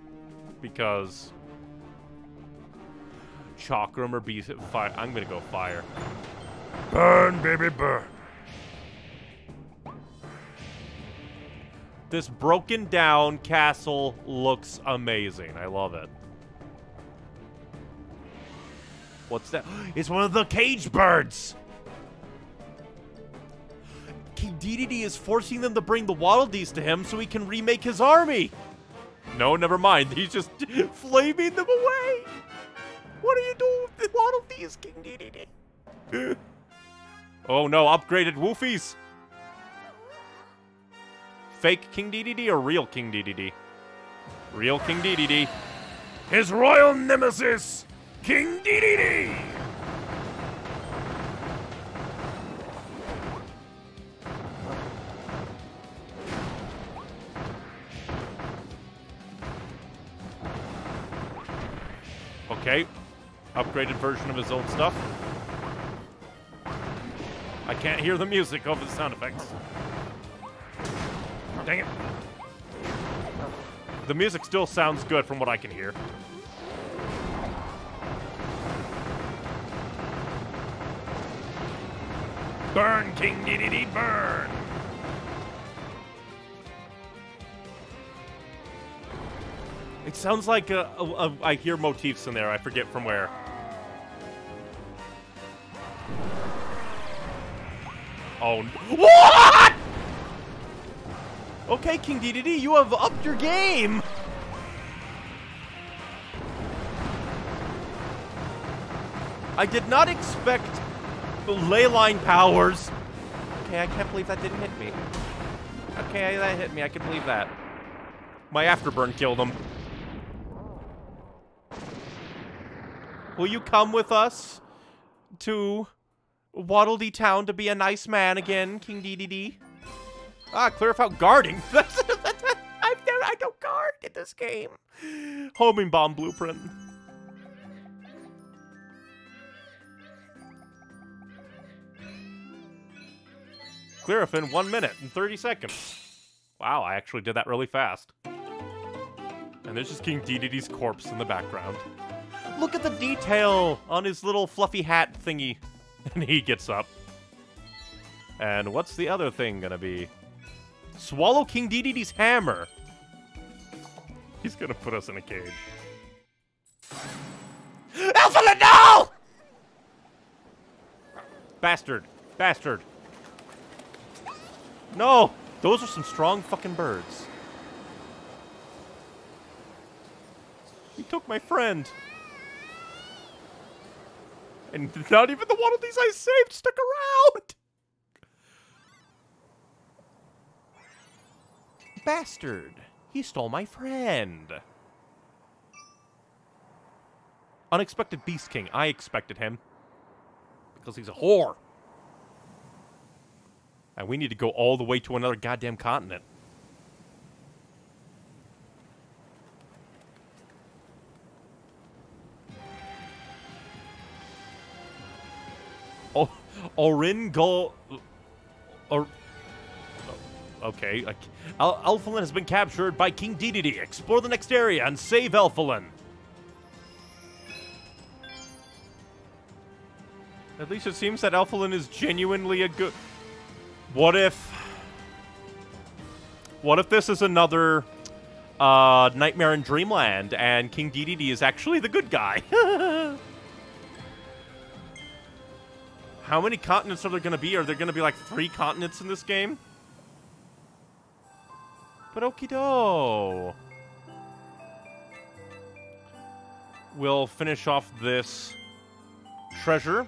because Chakram or Beast Fire. I'm gonna go fire. Burn, baby, burn. This broken down castle looks amazing. I love it. What's that? It's one of the cage birds! King Dedede is forcing them to bring the Waddle Dees to him so he can remake his army! No, never mind. He's just flaming them away! What are you doing with the Waddle Dees, King Dedede? Oh no, upgraded Woofies! Fake King Dedede or real King Dedede? Real King Dedede. His royal nemesis! King Dedede! Okay. Upgraded version of his old stuff. I can't hear the music over the sound effects. Dang it. The music still sounds good from what I can hear. Burn, King Dedede, burn! It sounds like a, a, a, I hear motifs in there. I forget from where. Oh, what? Okay, King Dedede, you have upped your game. I did not expect ley line powers. Okay, I can't believe that didn't hit me. Okay, that hit me. I can believe that. My afterburn killed him. Will you come with us to Waddle Dee Town to be a nice man again, King Dedede? Ah, clear out guarding. I've never, I don't guard in this game. Homing bomb blueprint. clear in one minute and thirty seconds. Wow, I actually did that really fast. And there's just King Dedede's corpse in the background. Look at the detail on his little fluffy hat thingy. And he gets up. And what's the other thing gonna be? Swallow King Dedede's hammer! He's gonna put us in a cage. Elfilin, no! Bastard. Bastard. No! Those are some strong fucking birds. He took my friend. And not even the Waddle Dees I saved stuck around! Bastard. He stole my friend. Unexpected Beast King. I expected him. Because he's a whore. And we need to go all the way to another goddamn continent. Oh, Oringol... Or... Okay, Elfilin has been captured by King Dedede. Explore the next area and save Elfilin. At least it seems that Elfilin is genuinely a good... What if... What if this is another uh, Nightmare in Dreamland and King Dedede is actually the good guy? How many continents are there going to be? Are there going to be like three continents in this game? But okie do. We'll finish off this treasure,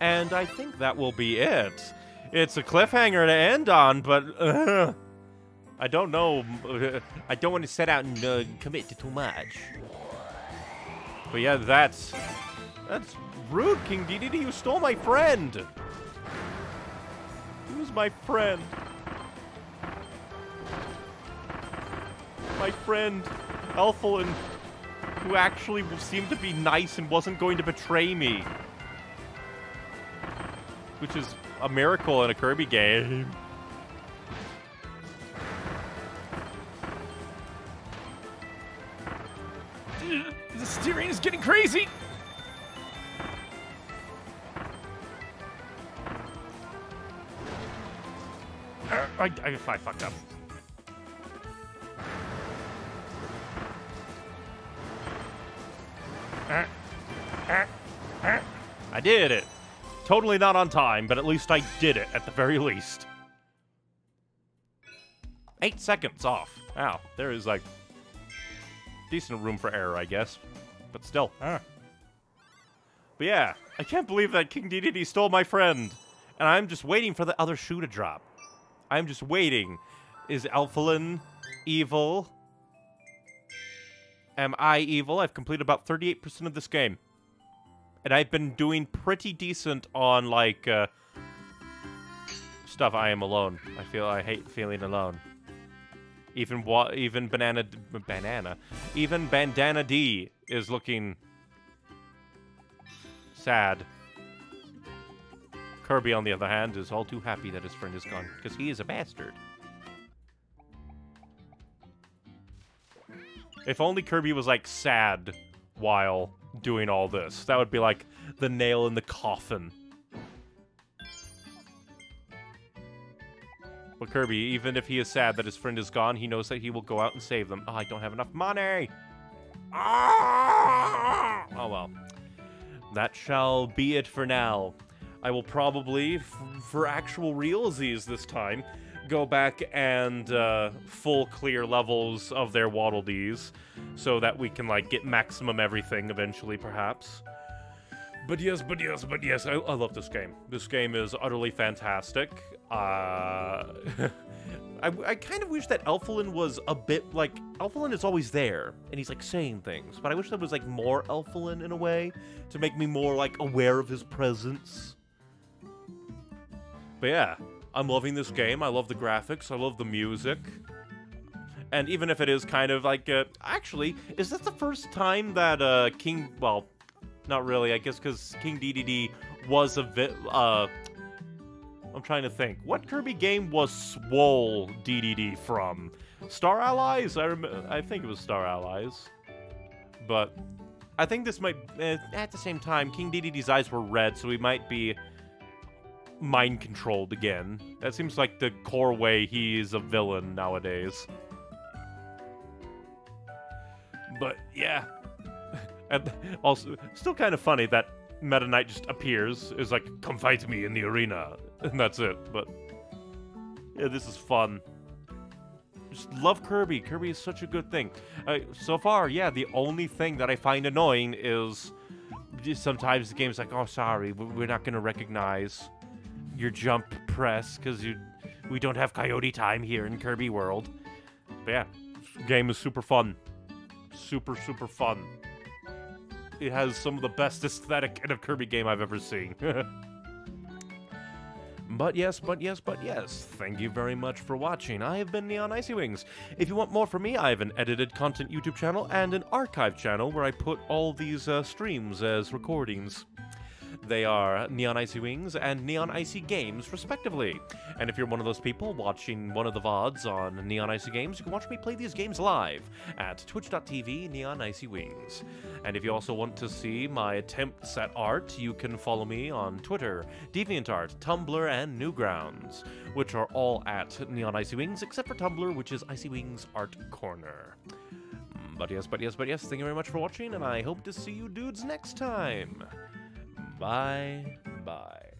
and I think that will be it. It's a cliffhanger to end on, but uh, I don't know. I don't want to set out and uh, commit to too much. But yeah, that's that's rude, King Dedede. You stole my friend. He was my friend. My friend, Elfilin, who actually seemed to be nice and wasn't going to betray me. Which is a miracle in a Kirby game. The steering is getting crazy! I, I, I fucked up. I did it. Totally not on time, but at least I did it, at the very least. Eight seconds off. Wow, there is, like, decent room for error, I guess. But still. Ah. But yeah, I can't believe that King Dedede stole my friend. And I'm just waiting for the other shoe to drop. I'm just waiting. Is Elfilin evil? Am I evil? I've completed about thirty-eight percent of this game. And I've been doing pretty decent on, like, uh, stuff. I am alone. I feel I hate feeling alone. Even wa even banana d banana, even Bandana D is looking sad. Kirby, on the other hand, is all too happy that his friend is gone because he is a bastard. If only Kirby was, like, sad while doing all this. That would be like the nail in the coffin. But Kirby, even if he is sad that his friend is gone, he knows that he will go out and save them. Oh, I don't have enough money! Ah! Oh well. That shall be it for now. I will probably, f for actual realsies this time, go back and uh, full clear levels of their Waddle Dees so that we can, like, get maximum everything eventually, perhaps. But yes, but yes, but yes, I, I love this game. This game is utterly fantastic. Uh, I, I kind of wish that Elfilin was a bit, like, Elfilin is always there, and he's, like, saying things, but I wish there was, like, more Elfilin in a way to make me more, like, aware of his presence. But yeah. I'm loving this game. I love the graphics. I love the music. And even if it is kind of like... Uh, actually, is this the first time that uh, King... Well, not really, I guess, because King Dedede was a vi uh, I'm trying to think. What Kirby game was Swole D D D from? Star Allies? I rem I think it was Star Allies. But I think this might... Eh, at the same time, King Dedede's eyes were red, so he might be mind-controlled again. That seems like the core way he's a villain nowadays. But, yeah. And also, still kind of funny that Meta Knight just appears. It's like, come fight me in the arena. And that's it. But, yeah, this is fun. Just love Kirby. Kirby is such a good thing. Uh, so far, yeah, the only thing that I find annoying is sometimes the game's like, oh, sorry, we're not going to recognize your jump press because you we don't have coyote time here in Kirby World. But, yeah, this game is super fun. Super, super fun. It has some of the best aesthetic in a Kirby game I've ever seen. But yes, but yes, but yes, thank you very much for watching. I have been Neon Icy Wings. If you want more from me, I have an edited content YouTube channel and an archive channel where I put all these uh, streams as recordings. They are Neon Icy Wings and Neon Icy Games, respectively. And if you're one of those people watching one of the V O Ds on Neon Icy Games, you can watch me play these games live at twitch dot t v Neon Icy Wings. And if you also want to see my attempts at art, you can follow me on Twitter, DeviantArt, Tumblr, and Newgrounds, which are all at Neon Icy Wings, except for Tumblr, which is Icy Wings Art Corner. But yes, but yes, but yes, thank you very much for watching, and I hope to see you dudes next time. Bye, bye.